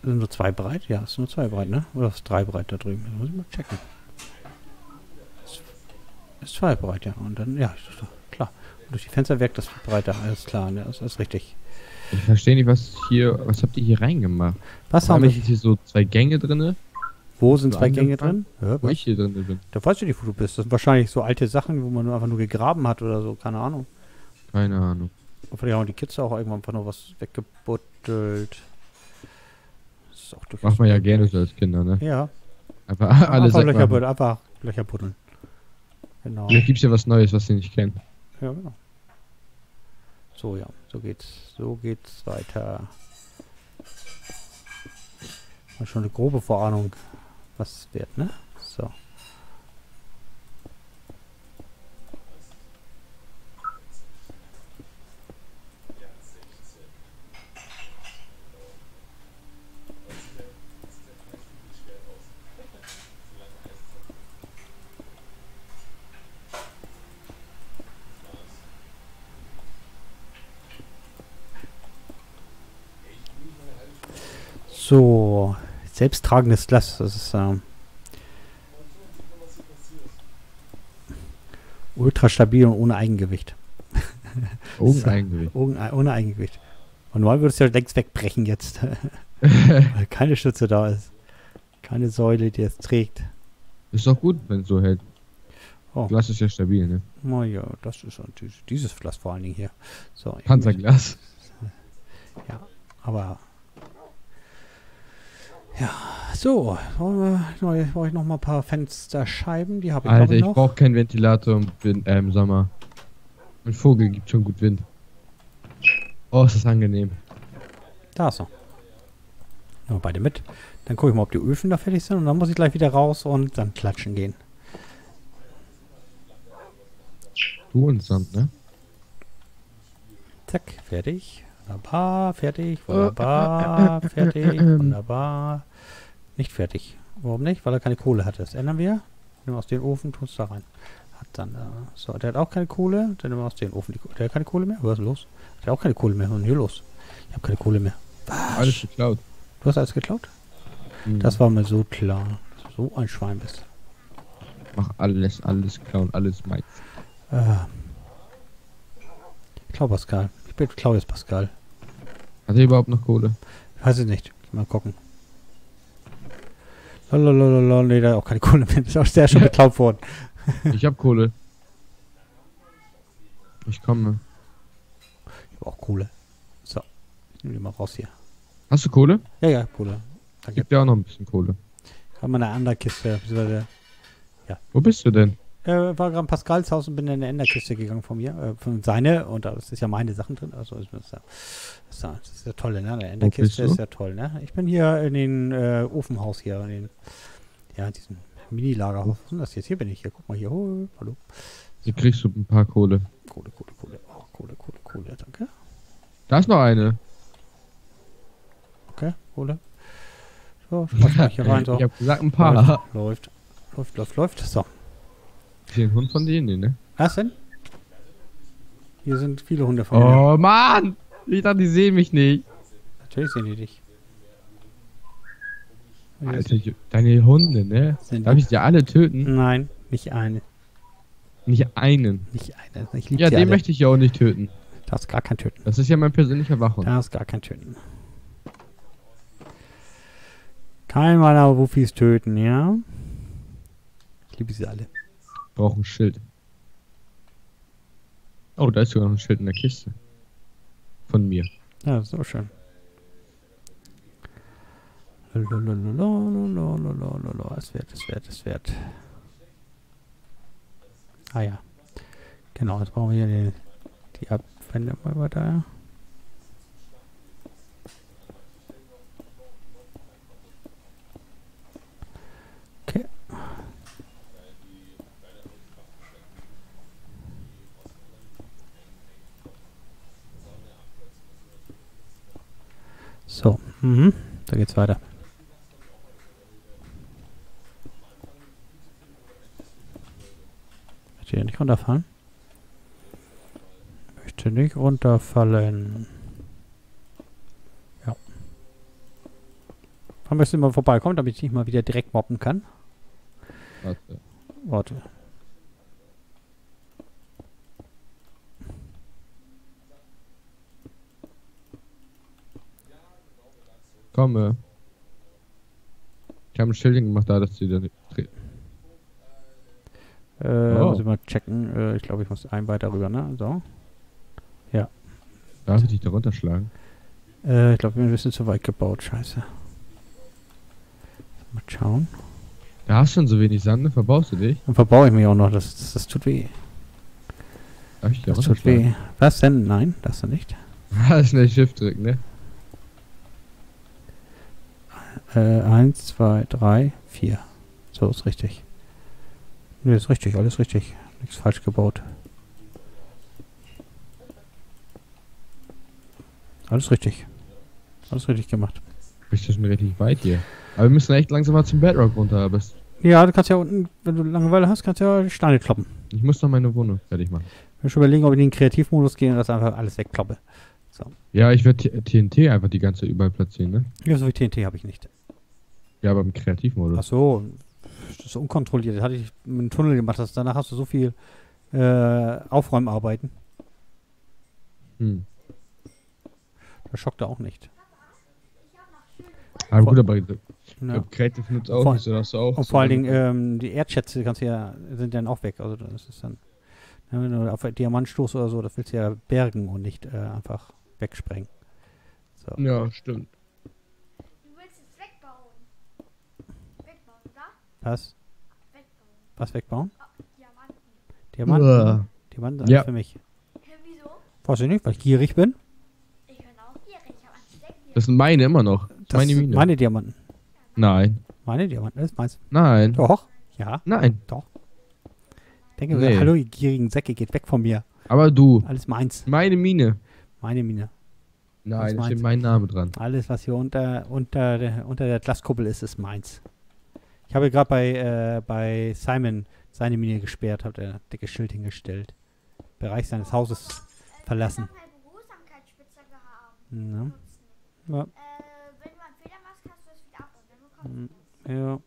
Sind nur zwei breit? Ja, es sind nur zwei breit, ne? Oder ist drei breit da drüben? Das muss ich mal checken. Ist zwei breit, ja. Und dann, ja, klar. Durch die Fenster wirkt das breiter, alles klar, ne? Das ist richtig. Ich verstehe nicht, was hier, was habt ihr hier reingemacht? Was haben wir hier so zwei Gänge drinne? Wo sind zwei Gänge drin? Ja, wo ich hier drin bin. Da weißt du nicht, wo du bist. Das sind wahrscheinlich so alte Sachen, wo man nur einfach nur gegraben hat oder so, keine Ahnung. Keine Ahnung. Und vielleicht haben die Kids auch irgendwann einfach noch was weggebuddelt. Das ist auch durch. Macht man ja gerne so als Kinder, ne? Ja. Einfach alles. Einfach Löcher buddeln. Genau. Da gibt es ja was Neues, was sie nicht kennen. Ja, genau. So, ja, so geht's weiter. Mal schon eine grobe Vorahnung, was wird, ne? So. So, selbsttragendes Glas, das ist ultra stabil und ohne Eigengewicht. Ohne Eigengewicht. Ohne Eigengewicht. Und normal würde es ja längst wegbrechen jetzt. Weil keine Stütze da ist. Keine Säule, die es trägt. Ist doch gut, wenn es so hält. Oh. Glas ist ja stabil, ne? Na ja, das ist natürlich dieses Glas vor allen Dingen hier. So, Panzerglas. Ja, aber... Ja, so, brauche ich noch mal ein paar Fensterscheiben, die habe ich noch. Alter, ich brauche keinen Ventilator im Sommer. Ein Vogel gibt schon gut Wind. Oh, ist das angenehm. Da ist er. Nehmen wir beide mit. Dann gucke ich mal, ob die Öfen da fertig sind und dann muss ich gleich wieder raus und dann klatschen gehen. Du und Sand, ne? Zack, fertig. Wunderbar, fertig, wunderbar, fertig, wunderbar. Nicht fertig. Warum nicht? Weil er keine Kohle hatte. Das ändern wir. Nehmen wir aus dem Ofen, tun es da rein. Hat dann, so, der hat auch keine Kohle. Dann nehmen wir aus dem Ofen. Der hat keine Kohle mehr? Was ist los? Der hat auch keine Kohle mehr. Und hier los. Ich habe keine Kohle mehr. Was? Alles geklaut. Du hast alles geklaut? Mhm. Das war mir so klar. Dass du so ein Schwein bist. Mach alles klauen, alles meins. Ich glaube, Pascal. Ich bin Claudius Pascal. Hat er überhaupt noch Kohle? Weiß ich nicht. Mal gucken. Lalalala, nee, da hat auch keine Kohle mehr. Ist auch sehr schon geklaut worden. Ich hab Kohle. Ich komme. Ich hab auch Kohle. So. Ich nehme die mal raus hier. Hast du Kohle? Ja, Kohle. Danke. Gibt ja auch noch ein bisschen Kohle. Ich habe mal eine andere Kiste. Ja. Wo bist du denn? War gerade in Pascals Haus und bin in eine Enderkiste gegangen von mir, von seine, und da ist ja meine Sachen drin, also ist ja toll, ne, eine Enderkiste ist ja toll, ne. Ich bin hier in den Ofenhaus hier, in den, ja, diesen Mini-Lagerhaus, was ist denn das jetzt, hier bin ich, hier, guck mal hier, oh, hallo. Hier so. Kriegst du ein paar Kohle. Kohle, oh, Kohle, danke. Da ist noch eine. Okay, Kohle. So, schmeiß mal hier rein, so. Ich hab gesagt, ein paar. Läuft, so. Den Hund von denen, ne? Was denn? Hier sind viele Hunde von denen. Oh Mann! Ich dachte, die sehen mich nicht. Natürlich sehen die dich. Alter, deine Hunde, ne? Darf ich dir alle töten? Nein, nicht eine. Nicht einen? Nicht einen. Ich lieb ja, den alle. Möchte ich ja auch nicht töten. Du darfst gar kein töten. Das ist ja mein persönlicher Wachhund. Du darfst gar kein töten. Kein meiner Wuffis töten, ja? Ich liebe sie alle. Brauchen ein Schild. Oh, da ist sogar noch ein Schild in der Kiste. Von mir. Ja, so schön. Es wird. Ah ja. Genau, jetzt brauchen wir hier die Abwände mal weiter. Okay. So, da geht's weiter. Möchte ich nicht runterfallen? Möchte nicht runterfallen. Ja. Wann müssen wir mal vorbeikommen, damit ich nicht mal wieder direkt mobben kann? Warte. Komme. Ich habe ein Schilding gemacht, da dass sie da nicht treten. Muss ich mal checken. Ich glaube, ich muss einen weiter rüber, ne? So. Ja. Darf ich dich da runterschlagen? Ich glaube, wir sind ein bisschen zu weit gebaut, scheiße. Mal schauen. Du hast schon so wenig Sand, ne? Verbaust du dich? Dann verbaue ich mich auch noch, das tut weh. Darf ich das tut weh. Was denn? Nein, das denn nicht. Das schnell Shift drücken, ne? 1, 2, 3, 4. So ist richtig. Ne, ist richtig, alles richtig. Nichts falsch gebaut. Alles richtig. Alles richtig gemacht. Du bist ja schon richtig weit hier. Aber wir müssen echt langsam mal zum Bedrock runter. Ja, du kannst ja unten, wenn du Langeweile hast, kannst ja die Steine kloppen. Ich muss noch meine Wohnung fertig machen. Ich will schon überlegen, ob ich in den Kreativmodus gehe und das einfach alles wegkloppe. So. Ja, ich werde TNT einfach die ganze überall platzieren, ne? Ja, so viel TNT habe ich nicht. Ja, aber im Kreativmodus. Ach so, das ist unkontrolliert. Das hatte ich mit einem Tunnel gemacht. Danach hast du so viel Aufräumarbeiten. Hm. Das schockt er auch nicht. Aber gut, aber Kreativ findet es auch nicht, so dass du auch... Und vor allen Dingen, die Erdschätze kannst du ja, sind dann auch weg. Also das ist dann... Wenn du auf einen Diamant stoßt oder so, das willst du ja bergen und nicht einfach wegsprengen. So. Ja, stimmt. Du willst es wegbauen. Wegbauen, oder? Was? Wegbauen. Was wegbauen? Oh, Diamanten. Diamanten? Diamanten sind für mich. Hey, wieso? Weiß ich nicht, weil ich gierig bin. Ich bin auch gierig, aber das sind meine immer noch. Das meine Mine. Meine Diamanten. Nein. Meine Diamanten, das ist meins. Nein. Doch. Ja. Nein. Doch. Denke mir, hallo ihr gierigen Säcke, geht weg von mir. Aber du. Alles meins. Meine Mine. Meine Mine. Nein, da steht mein Name dran. Alles, was hier unter der Glaskuppel ist, ist meins. Ich habe gerade bei Simon seine Mine gesperrt, habe er ein dickes Schild hingestellt. Bereich seines Hauses verlassen. Ja. Ja. Ja.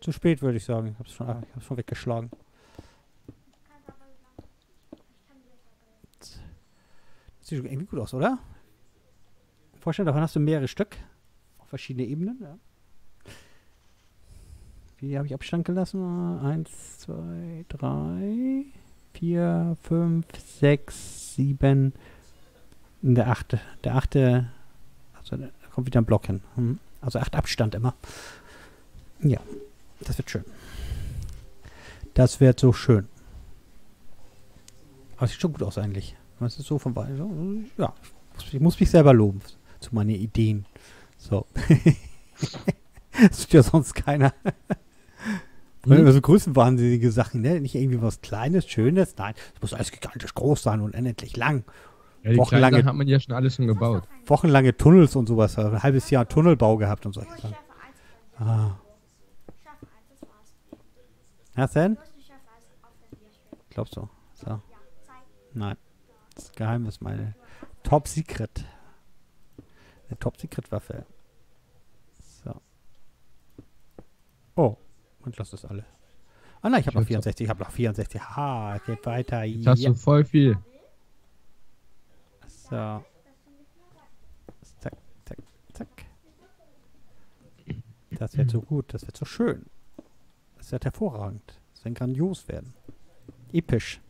Zu spät, würde ich sagen. Ich habe es schon weggeschlagen. Das sieht irgendwie gut aus, oder? Vorstellen, davon hast du mehrere Stück. Auf verschiedene Ebenen. Ja. Wie habe ich Abstand gelassen? 1, 2, 3, 4, 5, 6, 7. Der 8. Der 8. Also, da kommt wieder ein Block hin. Hm. Also 8 Abstand immer. Ja, das wird schön. Das wird so schön. Aber es sieht schon gut aus eigentlich. Das ist so von beiden. Ja, ich muss mich selber loben zu meinen Ideen. So. Das tut ja sonst keiner. So größenwahnsinnige Sachen, ne? Nicht irgendwie was Kleines, Schönes. Nein, es muss alles gigantisch groß sein und unendlich lang. Ja, die Wochenlange hat man ja schon alles schon gebaut. Wochenlange Tunnels und sowas. Ein halbes Jahr Tunnelbau gehabt und solche Sachen. Ah. Was denn? Glaubst du? So. Nein. Das Geheimnis, meine Top Secret. Eine Top Secret Waffe. So. Oh. Und lass das alle. Ah nein, ich habe noch 64. Ich habe noch 64. Ha, geht weiter. Jetzt hast du voll viel. So. Zack, zack, zack. Das wird so gut, das wird so schön. Das wird hervorragend. Das wird grandios werden. Episch.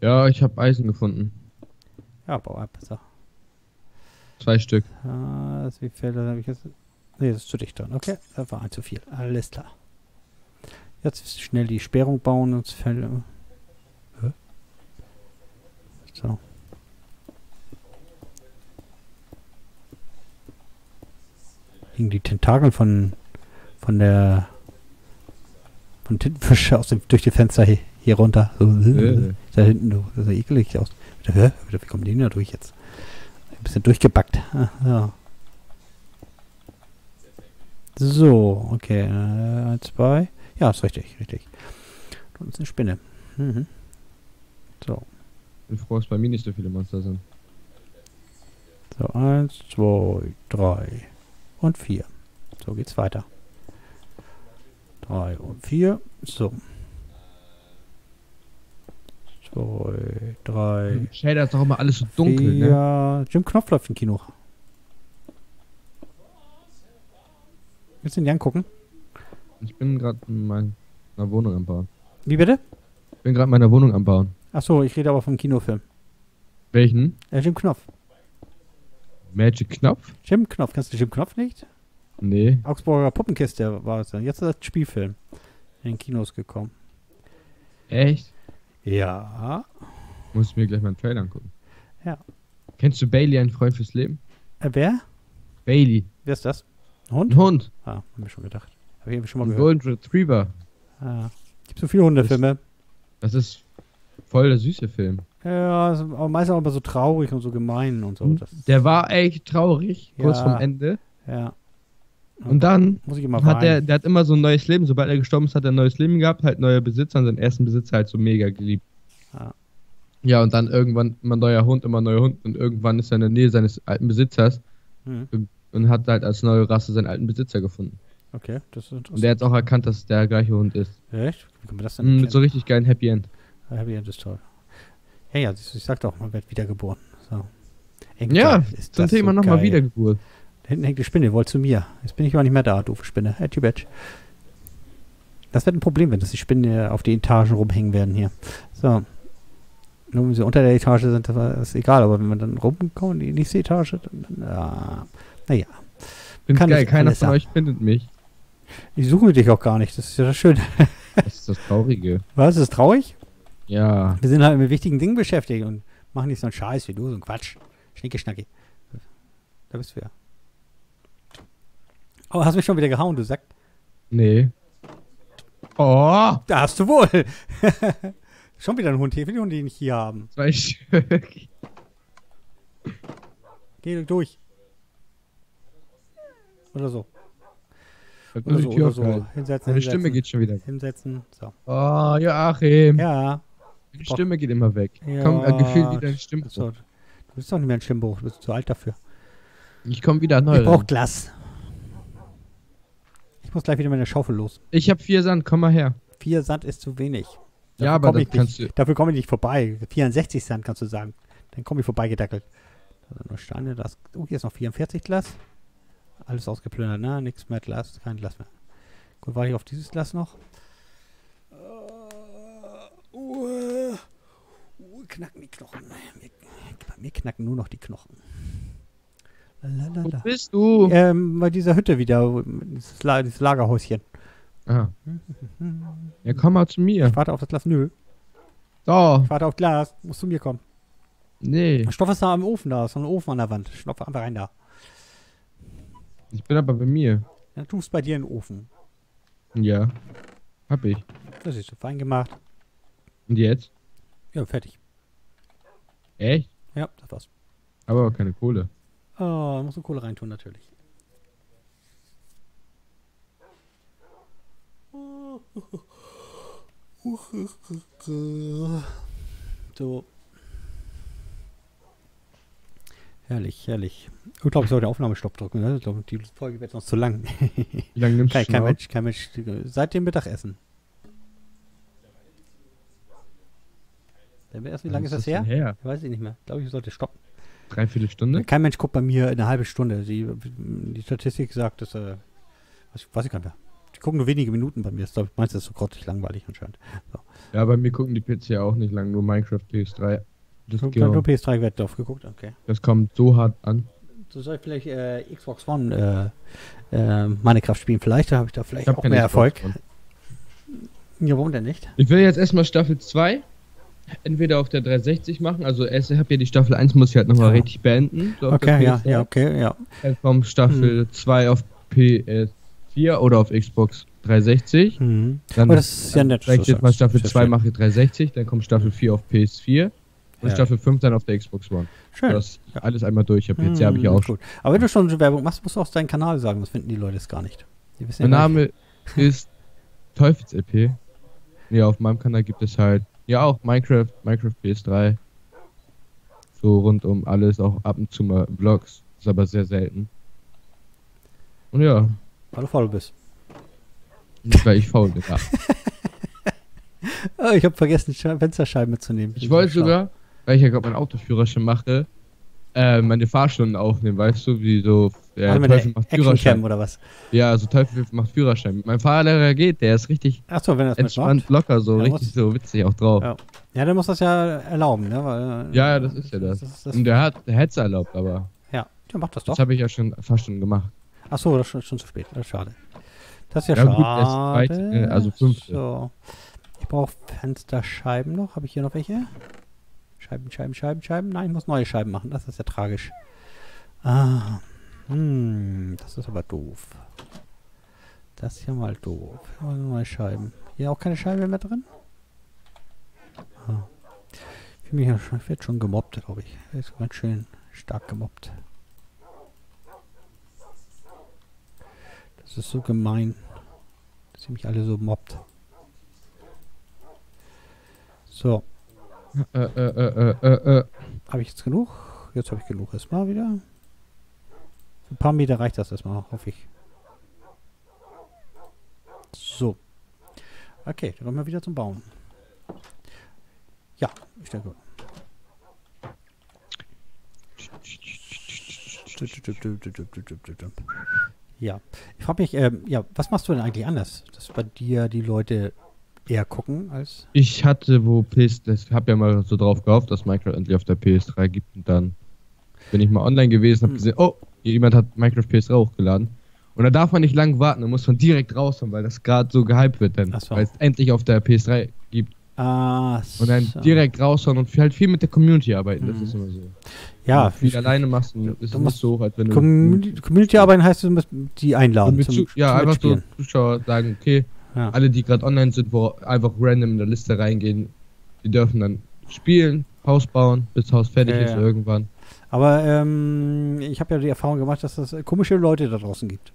Ja, ich habe Eisen gefunden. Ja, bau ab. So. 2 Stück. Wie viel habe ich jetzt? Ne, das ist zu dicht dran. Okay, das war 1 zu viel. Alles klar. Jetzt schnell die Sperrung bauen und Fälle. So. Die Tentakel von Tintenfisch aus dem, durch die Fenster hier runter. So, da hinten, du. Das sah ekelig aus. Wie kommen die denn da durch jetzt? Ein bisschen durchgebackt. Ja. So, okay. 1, 2. Ja, ist richtig, richtig. Da ist eine Spinne. Mhm. So. Ich bin froh, dass bei mir nicht so viele Monster sind. So, 1, 2, 3. Und 4. So geht's weiter. 3 und 4. So. 2, 3. Shader ist doch immer alles so dunkel, ne? Jim Knopf läuft im Kino. Willst du ihn angucken? Ich bin gerade in meiner Wohnung am Bauen. Wie bitte? Ich bin gerade in meiner Wohnung am Bauen. Achso, ich rede aber vom Kinofilm. Welchen? Jim Knopf. Magic Knopf? Jim Knopf, kannst du Jim Knopf nicht? Nee. Augsburger Puppenkiste war es dann. Jetzt ist das Spielfilm in den Kinos gekommen. Echt? Ja. Muss ich mir gleich mal einen Trailer angucken. Ja. Kennst du Bailey, ein Freund fürs Leben? Wer? Bailey. Wer ist das? Ein Hund? Ein Hund. Ah, hab ich schon gedacht. Hab ich eben schon mal gehört. Golden Retriever. Ah. Gibt so viele Hundefilme. Das ist voll der süße Film. Ja, aber meistens auch immer so traurig und so gemein und so. Das der war echt traurig, kurz vorm Ende. Ja. Und dann muss ich immer hat der hat immer so ein neues Leben. Sobald er gestorben ist, hat er ein neues Leben gehabt, halt neuer Besitzer und seinen ersten Besitzer halt so mega geliebt. Ja. Ja, und dann irgendwann immer neuer Hund und irgendwann ist er in der Nähe seines alten Besitzers und hat halt als neue Rasse seinen alten Besitzer gefunden. Okay, das ist interessant. Und der hat auch erkannt, dass der gleiche Hund ist. Echt? Wie kann man das denn erkennen? Mit so richtig geilen Happy End. Happy End ist toll. Ja, ja, ich sagte auch, man wird wiedergeboren. So. Ja, zum Thema nochmal Wiedergeburt. Da hinten hängt die Spinne, wohl zu mir. Jetzt bin ich aber nicht mehr da, doofe Spinne. Hey, Tibet. Das wird ein Problem, wenn das die Spinnen auf die Etagen rumhängen werden hier. So. Nur wenn sie unter der Etage sind, das ist egal, aber wenn man dann rumkommt in die nächste Etage, dann naja. Bin geil, keiner von euch findet mich. Ich suche dich auch gar nicht, das ist ja das Schöne. Das ist das Traurige. Was, ist das traurig? Ja. Wir sind halt mit wichtigen Dingen beschäftigt und machen nicht so einen Scheiß wie du, so einen Quatsch. Schnicke, schnacke. Da bist du ja. Oh, hast mich schon wieder gehauen, du Sack. Nee. Oh! Da hast du wohl. Schon wieder ein Hund hier, viele Hunde, die nicht hier haben. Zwei Stück. Geh durch. Oder so. Oder so. Hinsetzen. Meine Stimme geht schon wieder. Hinsetzen. So. Oh, Joachim. Ja. Die Stimme geht immer weg. Ja. Komm, gefühlt wieder ein Stimmbruch. So. Du bist doch nicht mehr ein Stimmbruch, du bist zu alt dafür. Ich komme wieder neu. Ich brauch Glas. Ich muss gleich wieder meine Schaufel los. Ich habe 4 Sand, komm mal her. 4 Sand ist zu wenig. Dafür ja, aber das kannst du. Dafür komme ich nicht vorbei. 64 Sand kannst du sagen. Dann komme ich vorbei gedackelt. Da sind noch Steine. Das, oh, hier ist noch 44 Glas. Alles ausgeplündert, ne? Nichts mehr Glas, kein Glas mehr. Gut, war ich auf dieses Glas noch? Knacken die Knochen. Bei mir knacken nur noch die Knochen. Lalalala. Wo bist du? Bei dieser Hütte wieder, dieses Lagerhäuschen. Aha. Ja, komm mal zu mir. Ich warte auf das Glas. Nö. So. Ich warte auf Glas. Musst zu mir kommen. Nee. Stoff ist da am Ofen da. Ist noch ein Ofen an der Wand. Stoff einfach rein da. Ich bin aber bei mir. Dann tust bei dir in den Ofen. Ja. Hab ich. Das ist so fein gemacht. Und jetzt? Ja, fertig. Echt? Ja, das war's. Aber keine Kohle. Oh, da musst du Kohle reintun, natürlich. So. Herrlich, herrlich. Ich glaube, ich soll den Aufnahmestopp drücken. Ne? Ich glaube, die Folge wird sonst zu lang. Wie lange nimmst du kein Mensch. Seit dem Mittagessen. Wie lange ist das her? Weiß ich nicht mehr. Ich glaube, ich sollte stoppen. 3/4 Stunde? Kein Mensch guckt bei mir eine halbe Stunde. Die Statistik sagt, dass... weiß ich gar nicht mehr. Die gucken nur wenige Minuten bei mir. Das, meinst du, das ist so grottig langweilig anscheinend. So. Ja, bei mir gucken die PC auch nicht lang. Nur Minecraft PS3. Das ich habe nur PS3 Wert drauf geguckt, okay. Das kommt so hart an. So soll ich vielleicht Xbox One Minecraft spielen. Vielleicht habe ich da vielleicht auch mehr Erfolg. Ja, warum denn nicht? Ich will jetzt erstmal Staffel 2 entweder auf der 360 machen. Also erst habe ja die Staffel 1, muss ich halt nochmal richtig beenden. So okay, ja, ja, okay, ja. Dann kommt Staffel 2 auf PS4 oder auf Xbox 360. Mhm. Dann aber das ist ja nett. Vielleicht jetzt mal Staffel 2 mache ich 360, dann kommt Staffel 4 auf PS4. Und Staffel 5 dann auf der Xbox One. Schön. Das alles einmal durch. PC habe ich ja auch schon. Aber wenn du schon Werbung machst, musst du auch deinen Kanal sagen. Das finden die Leute es gar nicht. Die wissen mein Name ist TeufelLP. Ja, auf meinem Kanal gibt es halt auch Minecraft, Minecraft PS3. So rund um alles, auch ab und zu mal Vlogs. Ist aber sehr selten. Und ja. Weil du faul bist. Nicht, weil ich faul bin. Oh, ich habe vergessen, Fensterscheiben mitzunehmen. Ich wollte sogar... weil ich ja gerade meinen Autoführerschein mache, meine Fahrstunden aufnehmen, weißt du, wie so Teufel macht Führerschein oder was? Ja, also Teufel macht Führerschein. Mein Fahrlehrer geht, der ist richtig wenn das entspannt locker, so richtig so witzig auch drauf. Ja, der muss das ja erlauben, ne? Weil, ja, das ist ja das. Und der hat es erlaubt, aber... Ja, der macht das doch. Das habe ich ja schon Fahrstunden gemacht. Achso, das ist schon zu spät. Das ist schade. Das ist ja, schade. Gut, weit, also 5. So. Ich brauche Fensterscheiben noch. Habe ich hier noch welche? Scheiben. Nein, ich muss neue Scheiben machen. Das ist ja tragisch. Ah. Das ist aber doof. Das ist ja mal doof. Neue Scheiben. Hier auch keine Scheibe mehr drin? Ah. Ich werde schon gemobbt, glaube ich. Er ist ganz schön stark gemobbt. Das ist so gemein, dass ihr mich alle so mobbt. So. Habe ich jetzt genug? Jetzt habe ich genug erstmal wieder. Für ein paar Meter reicht das erstmal, hoffe ich. So. Okay, dann kommen wir wieder zum Bauen. Ja, ich denke. Ja, ich frage mich, ja, was machst du denn eigentlich anders, dass bei dir die Leute eher gucken als... Ich hatte wo PS3, ich habe ja mal so drauf gehofft, dass Minecraft endlich auf der PS3 gibt und dann bin ich mal online gewesen, habe gesehen, oh, jemand hat Minecraft PS3 hochgeladen und da darf man nicht lang warten, da muss man direkt raus, weil das gerade so gehypt wird, denn weil es endlich auf der PS3 gibt. Ah, und dann direkt raushauen und halt viel mit der Community arbeiten, das ist immer so. Ja, viel alleine machst du, ist nicht so hoch, als wenn du... Community arbeiten heißt, du musst die einladen. Ja, einfach so Zuschauer sagen, okay, ja. Alle, die gerade online sind, wo einfach random in der Liste reingehen, die dürfen dann spielen, Haus bauen, bis Haus fertig ist irgendwann. Aber ich habe ja die Erfahrung gemacht, dass es komische Leute da draußen gibt.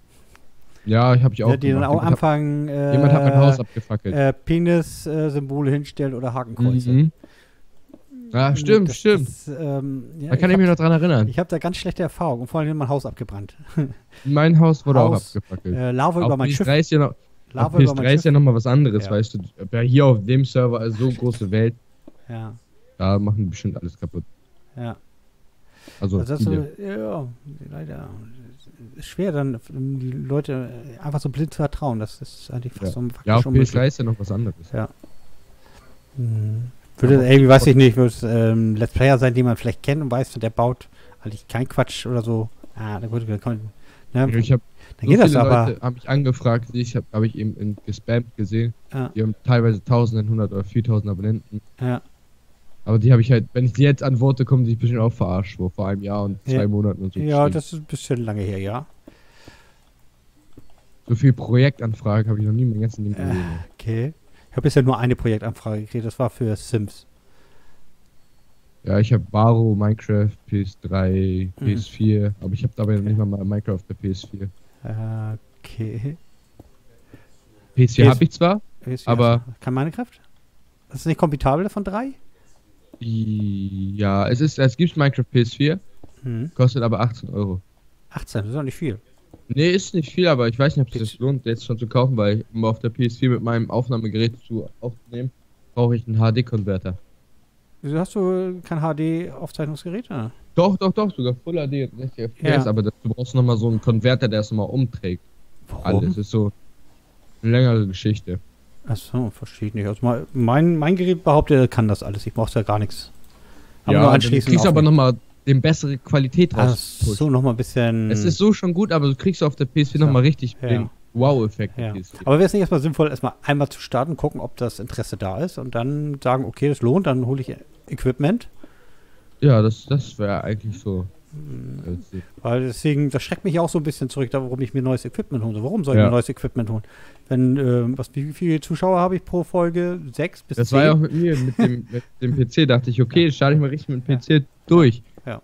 Ja, ich habe ich auch die gemacht. Dann auch anfangen, jemand hat mein Haus abgefackelt. Penis-Symbole hinstellen oder Hakenkreuze. Ja, stimmt, das, stimmt. Das, ja, da kann ich mich noch dran erinnern. Ich habe da ganz schlechte Erfahrungen und vor allem mein Haus abgebrannt. Mein Haus wurde auch abgefackelt. Lava über mein Schiff. Lava über mein Schiff. PS3 ist ja nochmal was anderes, weißt du. Ja, hier auf dem Server, also so große Welt. Ja. Da machen die bestimmt alles kaputt. Ja. Also das ist, ja, leider. Ist schwer, dann die Leute einfach so blind zu vertrauen. Das ist eigentlich fast so ein faktisch unmöglich. Ja, auf PS3 ist ja noch was anderes. Ja. Würde, irgendwie, weiß ich nicht, würde es Let's Player sein, den man vielleicht kennt und weiß, der baut eigentlich keinen Quatsch oder so. Ah, dann würde ich habe so viele das aber. Leute haben mich angefragt, die ich habe ich eben gespammt gesehen. Ja. Die haben teilweise 1000, 100 oder 4000 Abonnenten. Ja. Aber die habe ich halt, wenn ich die jetzt antworte, kommen die bestimmt auch verarscht, wo vor einem Jahr und 2 Monaten und so. Ja, bestimmt. Das ist ein bisschen lange her, ja. So viel Projektanfragen habe ich noch nie im ganzen Leben gesehen. Okay. Ich habe bisher nur eine Projektanfrage gekriegt, das war für Sims. Ja, ich habe Baro, Minecraft, PS3, PS4, aber ich habe dabei noch nicht mal Minecraft auf der PS4. Okay. PS4 habe ich zwar, aber... Kann Minecraft? Das ist nicht kompatibel von 3? Ja, es gibt Minecraft PS4, kostet aber 18 €. 18, das ist doch nicht viel. Nee, ist nicht viel, aber ich weiß nicht, ob es sich lohnt, jetzt schon zu kaufen, weil um auf der PS4 mit meinem Aufnahmegerät aufzunehmen, brauche ich einen HD-Konverter. Wieso hast du kein HD-Aufzeichnungsgerät? Oder? Doch, sogar Full HD und 60 FPS, aber du brauchst nochmal so einen Konverter, der es nochmal umträgt. Warum? Alles ist so eine längere Geschichte. Achso, verstehe ich nicht. Also mein Gerät behauptet, er kann das alles. Ich brauche da gar nichts. Ja, nur anschließend du kriegst aber nochmal die bessere Qualität raus. Achso, nochmal ein bisschen... Es ist so schon gut, aber du kriegst auf der PS4 nochmal richtig den Wow-Effekt. Ja. Aber wäre es nicht erstmal sinnvoll, einmal zu starten, gucken, ob das Interesse da ist und dann sagen, okay, das lohnt, dann hole ich Equipment? Ja, das wäre eigentlich so... Weil deswegen, das schreckt mich auch so ein bisschen zurück, warum ich mir neues Equipment hole. Warum soll ich mir neues Equipment holen? Wenn, wie viele Zuschauer habe ich pro Folge? 6 bis 10? Das war ja auch mit mir, mit dem PC dachte ich, okay, starte ich mal richtig mit dem PC durch. Ja.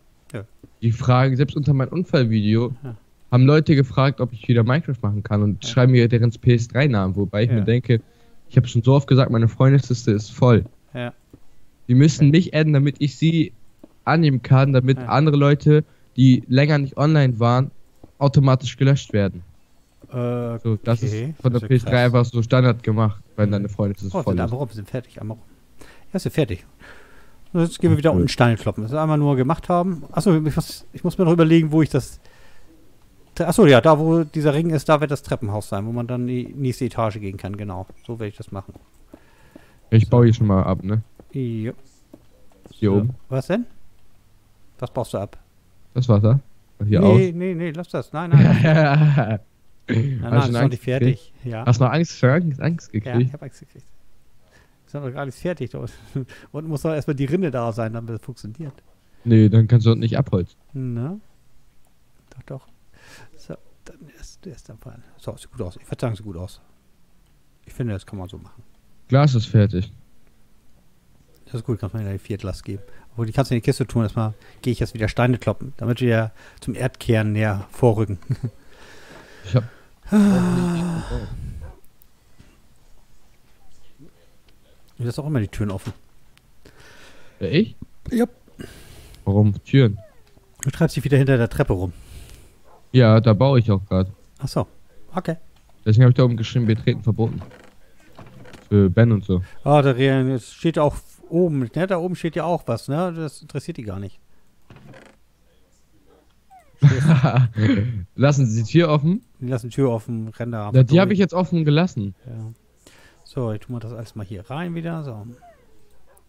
Die Frage, selbst unter meinem Unfallvideo, haben Leute gefragt, ob ich wieder Minecraft machen kann und schreiben mir deren PS3-Namen, wobei ich mir denke, ich habe schon so oft gesagt, meine Freundesliste ist voll. Ja. Die müssen mich adden, damit ich sie annehmen kann, damit andere Leute, die länger nicht online waren, automatisch gelöscht werden. So, das ist von der PS3 einfach so Standard gemacht, wenn deine Freunde zu voll sind. Wir sind fertig, ja, sind fertig. Und jetzt gehen wir wieder unten Steine kloppen. Das ist einmal nur gemacht haben. Achso, ich muss mir noch überlegen, wo ich das... Achso, ja, da wo dieser Ring ist, da wird das Treppenhaus sein, wo man dann die nächste Etage gehen kann, genau. So werde ich das machen. Ich baue hier schon mal ab, ne? Jo. Hier oben. Was denn? Was baust du ab? Das Wasser. Hier nee, nee, lass das. Nein, nein. Nein, ist noch nicht fertig. Ja. Hast du noch Angst, Ferg? Angst gekriegt? Ja, ich habe Angst gekriegt. Ist noch gar alles fertig da. Und muss doch erstmal die Rinde da sein, damit es funktioniert. Nee, dann kannst du das nicht abholzen. Na? Doch, doch. So, dann erst am Fall. So, sieht gut aus. Ich würde sagen, sieht gut aus. Ich finde, das kann man so machen. Glas ist fertig. Das ist gut, kannst man ja vier Glas geben. Obwohl, die kannst du in die Kiste tun. Erstmal gehe ich jetzt wieder Steine kloppen, damit wir zum Erdkern näher vorrücken. Ich hab ich lasse auch immer die Türen offen. Ja, ich? Ja. Warum Türen? Du treibst dich wieder hinter der Treppe rum. Ja, da baue ich auch gerade. Ach so, okay. Deswegen habe ich da oben geschrieben, Betreten verboten. Für Ben und so. Ah, da steht auch oben, ne? Da oben steht ja auch was, ne? Das interessiert die gar nicht. Lassen Sie die Tür offen? Die lassen die Tür offen, Ränder haben. Ja, die habe ich jetzt offen gelassen. Ja. So, ich tue mal das alles mal hier rein wieder. So.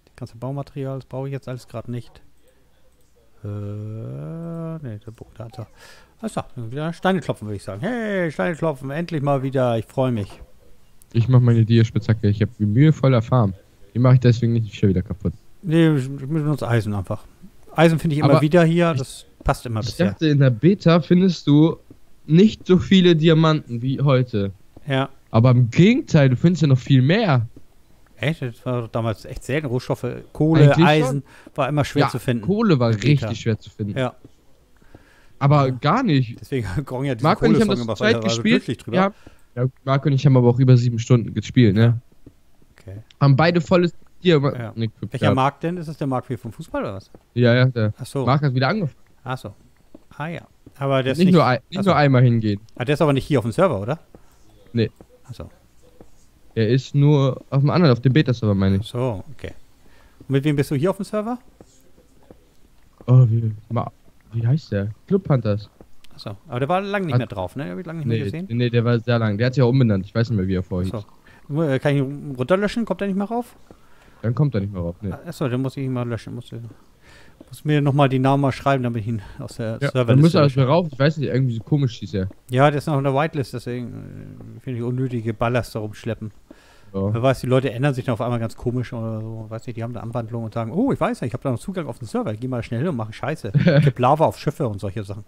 Das ganze Baumaterial, das baue ich jetzt alles gerade nicht. Ne, der Bogen da. So. Also, wieder Steine klopfen, würde ich sagen. Hey, Steine klopfen, endlich mal wieder. Ich freue mich. Ich mache meine Diaspitzhacke. Ich habe die mühevoller Farm. Die mache ich deswegen nicht schon wieder kaputt. Ne, wir benutzen Eisen einfach. Eisen finde ich immer wieder hier. Das passt immer bisher. Ich dachte, in der Beta findest du nicht so viele Diamanten wie heute. Ja. Aber im Gegenteil, du findest ja noch viel mehr. Echt? Das war doch damals echt selten. Rohstoffe, Kohle, eigentlich Eisen war immer schwer zu finden. Kohle war richtig schwer zu finden. Ja. Aber gar nicht. Deswegen Gong ja diesen Marco und ich haben das gemacht, Zeit gespielt. Also drüber. Ja, Marco und ich haben aber auch über 7 Stunden gespielt, ne? Okay. Haben beide volles Tier. Ja. Nee, welcher Markt denn? Ist das der Markt 4 vom Fußball oder was? Ja, ja. Der Marc hat wieder angefangen. Ach so. Ah ja. Aber der ist nicht nur einmal hingehen. Ah, der ist aber nicht hier auf dem Server, oder? Nee. Ach so. Er ist nur auf dem anderen, auf dem Beta-Server, meine ich. Ach so, okay. Und mit wem bist du hier auf dem Server? Oh, wie heißt der? Club Hunters. Achso, aber der war lange nicht mehr drauf, ne? Hab ich lange nicht mehr gesehen. Nee, der war sehr lang. Der hat sich ja umbenannt. Ich weiß nicht mehr, wie er vorher hieß. So. Kann ich ihn runterlöschen? Kommt er nicht mehr rauf? Dann kommt er nicht mehr rauf, ne. Achso, dann muss ich ihn mal löschen. Muss mir nochmal die Namen mal schreiben, damit ich ihn aus der Serverliste. Dann muss er erstmal rauf. Ich weiß nicht, irgendwie so komisch hieß er. Ja, der ist noch in der Whitelist, deswegen finde ich unnötige Ballast da rumschleppen. So. Wer weiß, die Leute ändern sich dann auf einmal ganz komisch oder so. Weiß nicht, die haben eine Anwandlung und sagen, oh, ich weiß nicht, ich habe da noch Zugang auf den Server, ich geh mal schnell hin und mache Scheiße. Ich geb Lava auf Schiffe und solche Sachen.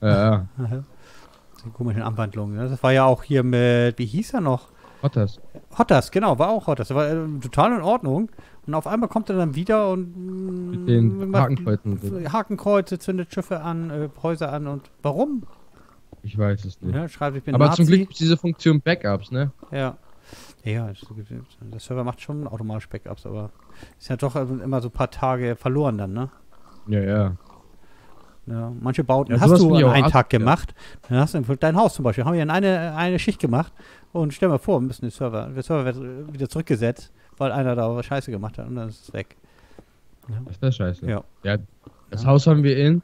Ja. Die komischen Anwandlungen. Das war ja auch hier mit, wie hieß er noch? Hotters. Hotters, genau, war auch Hotters. Das war total in Ordnung. Und auf einmal kommt er dann wieder und mit den Hakenkreuzen. Hakenkreuze, zündet Schiffe an, Häuser an und warum? Ich weiß es nicht. Ja, schreibt, ich bin aber Nazi. Zum Glück gibt es diese Funktion Backups, ne? Ja. Ja, der Server macht schon automatisch Backups, aber ist ja doch immer so ein paar Tage verloren dann, ne? Ja, ja. Ja, manche Bauten hast du an einem Tag gemacht. Dann hast du dein Haus zum Beispiel, haben wir in eine Schicht gemacht und stell mal vor, müssen der Server wird wieder zurückgesetzt, weil einer da Scheiße gemacht hat und dann ist es weg. Ja. Das ist das Scheiße. Ja. Ja, das Haus haben wir in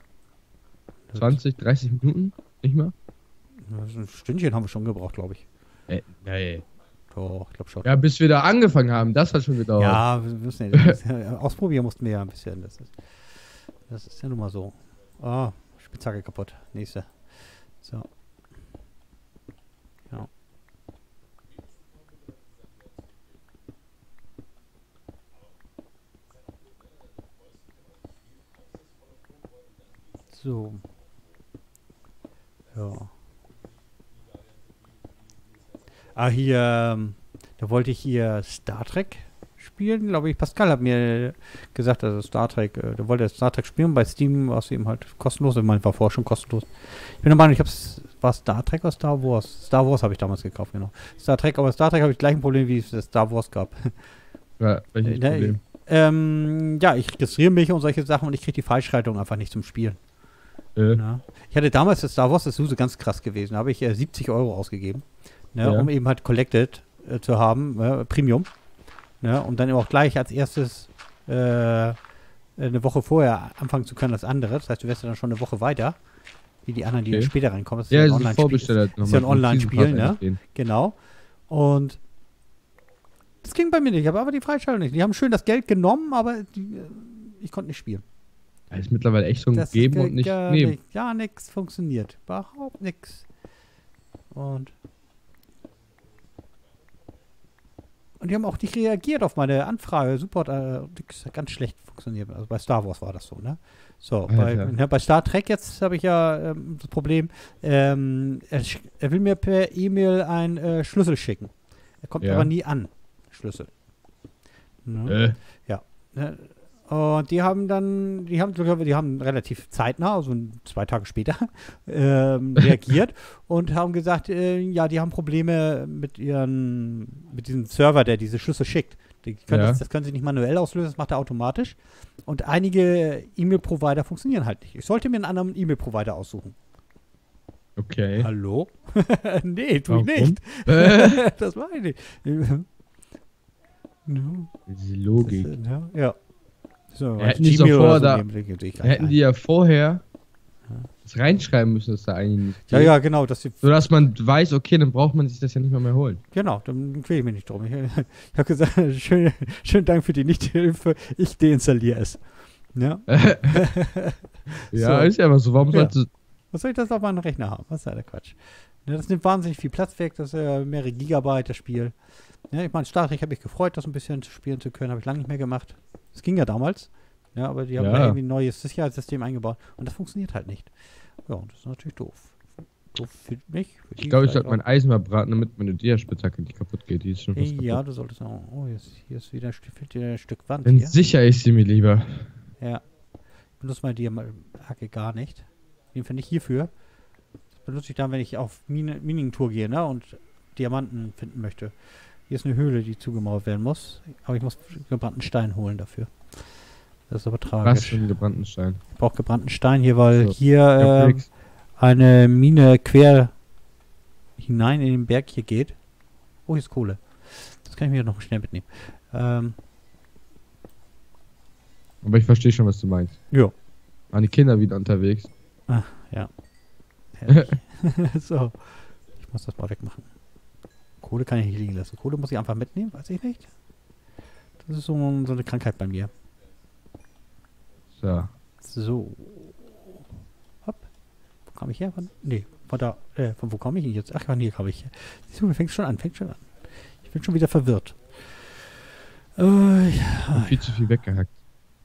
20, 30 Minuten, nicht mal? Also ein Stündchen haben wir schon gebraucht, glaube ich. Nee. Doch, ich glaube schon. Ja, bis wir da angefangen haben, das hat schon gedauert. Ja, wir müssen ja ausprobieren mussten wir ja ein bisschen. Das ist ja nun mal so. Ah, Spitzhacke kaputt. Nächste. So. Ja. So. Ja. Ah, hier. Da wollte ich hier Star Trek spielen, glaube ich. Pascal hat mir gesagt, also Star Trek, der wollte Star Trek spielen, bei Steam war es eben halt kostenlos. Ich meine, war vorher schon kostenlos. Ich bin der Meinung, war Star Trek oder Star Wars? Star Wars habe ich damals gekauft, genau. Star Trek, aber Star Trek habe ich gleich ein Problem, wie es das Star Wars gab. Ja, welches Problem? Ja, ich registriere mich und solche Sachen und ich kriege die Freischaltung einfach nicht zum Spielen. Ja. Ich hatte damals das Star Wars, das ist so ganz krass gewesen, da habe ich 70 € ausgegeben, ne, um eben halt Collected zu haben, Premium. Ja, um dann eben auch gleich als erstes eine Woche vorher anfangen zu können als andere. Das heißt, du wärst ja dann schon eine Woche weiter, wie die anderen, die später reinkommen. Das ist ja ein Online-Spiel. Das ist ja ein Online-Spiel, ne? Genau. Und das ging bei mir nicht. Ich habe aber die Freischaltung nicht. Die haben schön das Geld genommen, aber ich konnte nicht spielen. Das ist mittlerweile echt so ein Geben und nicht Nehmen. Ja, nix funktioniert. Überhaupt nix. Und die haben auch nicht reagiert auf meine Anfrage. Support, nix hat ganz schlecht funktioniert. Also bei Star Wars war das so, ne? So, bei Star Trek jetzt habe ich ja das Problem, er will mir per E-Mail einen Schlüssel schicken. Er kommt aber nie an. Schlüssel. Ne? Ja. Und die haben dann, die haben relativ zeitnah, also 2 Tage später, reagiert und haben gesagt, ja, die haben Probleme mit diesem Server, der diese Schlüssel schickt. Die können das können sie nicht manuell auslösen, das macht er automatisch. Und einige E-Mail-Provider funktionieren halt nicht. Ich sollte mir einen anderen E-Mail-Provider aussuchen. Okay. Hallo? Nee, tu ich nicht. Das mache ich nicht. No. Diese Logik. Das, ja. So, hätten die, ja vorher das reinschreiben müssen, dass da eigentlich nicht geht. Ja, genau. Sodass man weiß, okay, dann braucht man sich das ja nicht mehr holen. Genau, dann quäle ich mich nicht drum. Ich habe gesagt, schönen Dank für die Nichthilfe, ich deinstalliere es. Ja, ja so. Ist ja aber so. Warum sollst du... Was soll ich das auf meinem Rechner haben? Was ist da der Quatsch? Ja, das nimmt wahnsinnig viel Platz weg, das ist ja mehrere Gigabyte, das Spiel. Ja, ich meine, Star Trek habe mich gefreut, das ein bisschen spielen zu können, habe ich lange nicht mehr gemacht. Das ging ja damals, ja, aber die haben ja irgendwie ein neues Sicherheitssystem eingebaut und das funktioniert halt nicht. Ja, und das ist natürlich doof. Doof für mich. Für ich glaube, ich sollte mein Eisen mal braten, damit meine Diaspitzhacke nicht kaputt geht. Die ist schon fast kaputt. Du solltest auch. Oh, hier ist wieder ein Stück Wand. Dann sichere ich sie mir lieber. Ja. Ich benutze meine Diaspitzhacke gar nicht. Jedenfalls nicht hierfür. Das benutze ich dann, wenn ich auf Mining-Tour gehe, ne, und Diamanten finden möchte. Hier ist eine Höhle, die zugemauert werden muss. Aber ich muss gebrannten Stein holen dafür. Das ist aber tragisch. Was für einen gebrannten Stein? Ich brauche gebrannten Stein hier, weil hier eine Mine quer hinein in den Berg hier geht. Oh, hier ist Kohle. Das kann ich mir noch schnell mitnehmen. Aber ich verstehe schon, was du meinst. Ja. Meine Kinder wieder unterwegs. Ach, ja. So. Ich muss das mal wegmachen. Kohle kann ich nicht liegen lassen. Kohle muss ich einfach mitnehmen, weiß ich nicht. Das ist so eine Krankheit bei mir. So. So. Hopp. Wo kam ich her? Nee, von da. Von wo komme ich denn jetzt? Ach, hier komme ich her. Siehst du, mir fängt schon an. Ich bin schon wieder verwirrt. Ja. Viel zu viel weggehackt.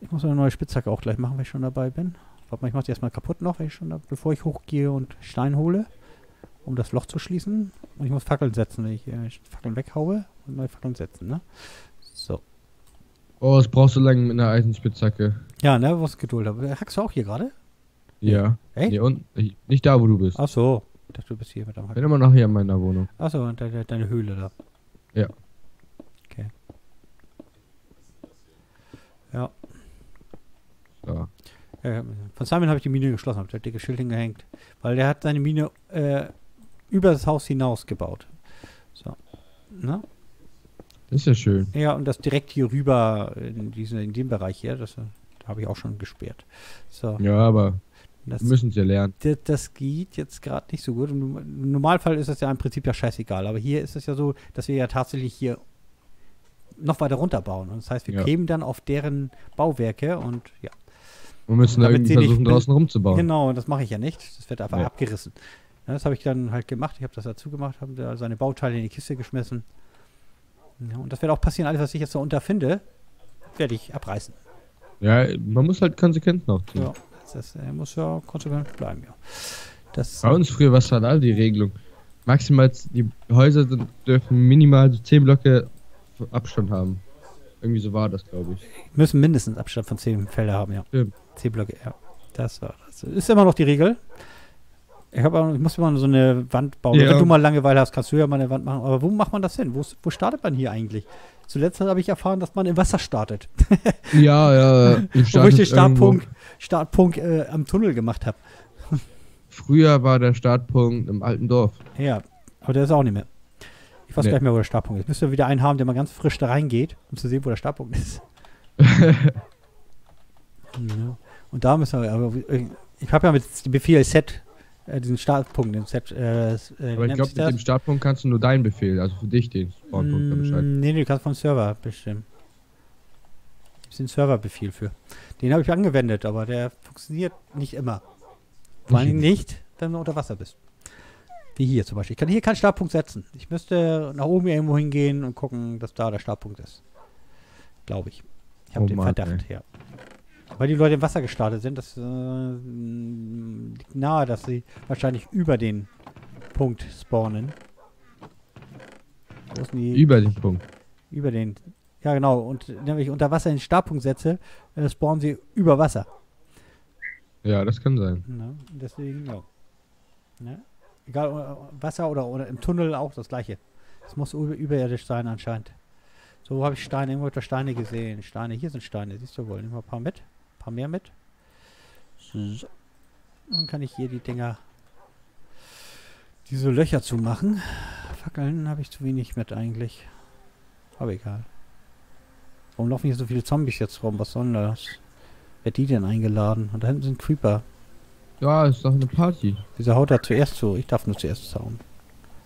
Ich muss eine neue Spitzhacke auch gleich machen, wenn ich schon dabei bin. Warte mal, ich mache die erstmal kaputt noch, bevor ich hochgehe und Stein hole, um das Loch zu schließen. Und ich muss Fackeln setzen, wenn ich Fackeln weghaue und neue Fackeln setzen, ne? So. Oh, das brauchst du lange mit einer Eisenspitzhacke. Ja, ne, was Geduld habe. Hackst du auch hier gerade? Ja. Echt? Nee, und nicht da, wo du bist. Ach so. Ich dachte, du bist hier mit am Hacken. Bin immer noch hier in meiner Wohnung. Ach so, und deine Höhle da. Ja. Okay. Ja. So. Von Simon habe ich die Mine geschlossen, habe ich das dicke Schild hingehängt. Weil der hat seine Mine über das Haus hinaus gebaut. So. Na? Das ist ja schön. Ja, und das direkt hier rüber in dem Bereich hier, das da habe ich auch schon gesperrt. So. Ja, aber das müssen sie lernen. Das geht jetzt gerade nicht so gut. Im Normalfall ist das ja im Prinzip ja scheißegal. Aber hier ist es ja so, dass wir ja tatsächlich hier noch weiter runterbauen. Und das heißt, wir kämen dann auf deren Bauwerke und ja. Wir müssen da irgendwie versuchen, draußen rumzubauen. Genau, das mache ich ja nicht. Das wird einfach abgerissen. Ja, das habe ich dann halt gemacht. Ich habe das dazu gemacht, habe da seine Bauteile in die Kiste geschmissen. Ja, und das wird auch passieren. Alles, was ich jetzt so unterfinde, werde ich abreißen. Ja, man muss halt konsequent noch tun. Ja, das muss ja konsequent bleiben, ja. Bei uns früher war es halt all die Regelung. Maximal, die Häuser dürfen minimal so 10 Blöcke Abstand haben. Irgendwie so war das, glaube ich. Müssen mindestens Abstand von 10 Felder haben, ja. Stimmt. 10 Blöcke, ja. Das war das. Ist immer noch die Regel. Ich muss immer so eine Wand bauen. Ja. Wenn du mal Langeweile hast, kannst du ja mal eine Wand machen. Aber wo macht man das hin? Wo startet man hier eigentlich? Zuletzt habe ich erfahren, dass man im Wasser startet. Ja. Ich den Startpunkt am Tunnel gemacht habe. Früher war der Startpunkt im alten Dorf. Ja, aber der ist auch nicht mehr. Ich weiß gar nicht mehr, wo der Startpunkt ist. Müsst ihr wieder einen haben, der mal ganz frisch da reingeht, um zu sehen, wo der Startpunkt ist. Ja. Und da müssen wir, aber ich habe ja mit dem Befehl Set diesen Startpunkt, den Set. Aber ich glaube, mit dem Startpunkt kannst du nur deinen Befehl, also für dich den Startpunkt entscheiden. Nee, du kannst vom Server bestimmen. es den Serverbefehl für. Den habe ich angewendet, aber der funktioniert nicht immer. Vor allem nicht, wenn du unter Wasser bist. Wie hier zum Beispiel. Ich kann hier keinen Startpunkt setzen. Ich müsste nach oben irgendwo hingehen und gucken, dass da der Startpunkt ist. Glaube ich. Ich habe den Verdacht, ja. Weil die Leute im Wasser gestartet sind, das liegt nahe, dass sie wahrscheinlich über den Punkt spawnen. Wo ist denn die? Über den Punkt. Über den. Ja, genau. Und wenn ich unter Wasser den Startpunkt setze, spawnen sie über Wasser. Ja, das kann sein. Na, deswegen, ja. Na? Egal, Wasser oder im Tunnel auch das gleiche. Es muss überirdisch sein anscheinend. So habe ich Steine, irgendwo habe ich Steine gesehen. Steine, hier sind Steine, siehst du wohl. Nehmen wir ein paar mit. Ein paar mehr mit. So. Dann kann ich hier die Dinger, diese Löcher zu machen. Fackeln habe ich zu wenig mit eigentlich. Aber egal. Warum laufen hier so viele Zombies jetzt rum? Was soll das? Wer hat die denn eingeladen? Und da hinten sind Creeper. Ja, ist doch eine Party. Dieser haut da zuerst zu. Ich darf nur zuerst zaubern.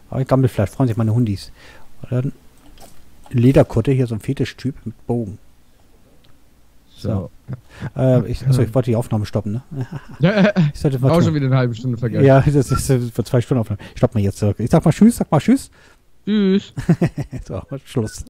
Aber ich glaube, vielleicht freuen sich meine Hundis. Oder Lederkutte, hier so ein Fetisch-Typ mit Bogen. So. Ich wollte die Aufnahme stoppen, ne? Ich sollte mal auch schon wieder eine halbe Stunde vergessen. Ja, das ist vor 2 Stunden Aufnahme. Stopp mal jetzt. Ich sag mal Tschüss. Tschüss. So, Schluss.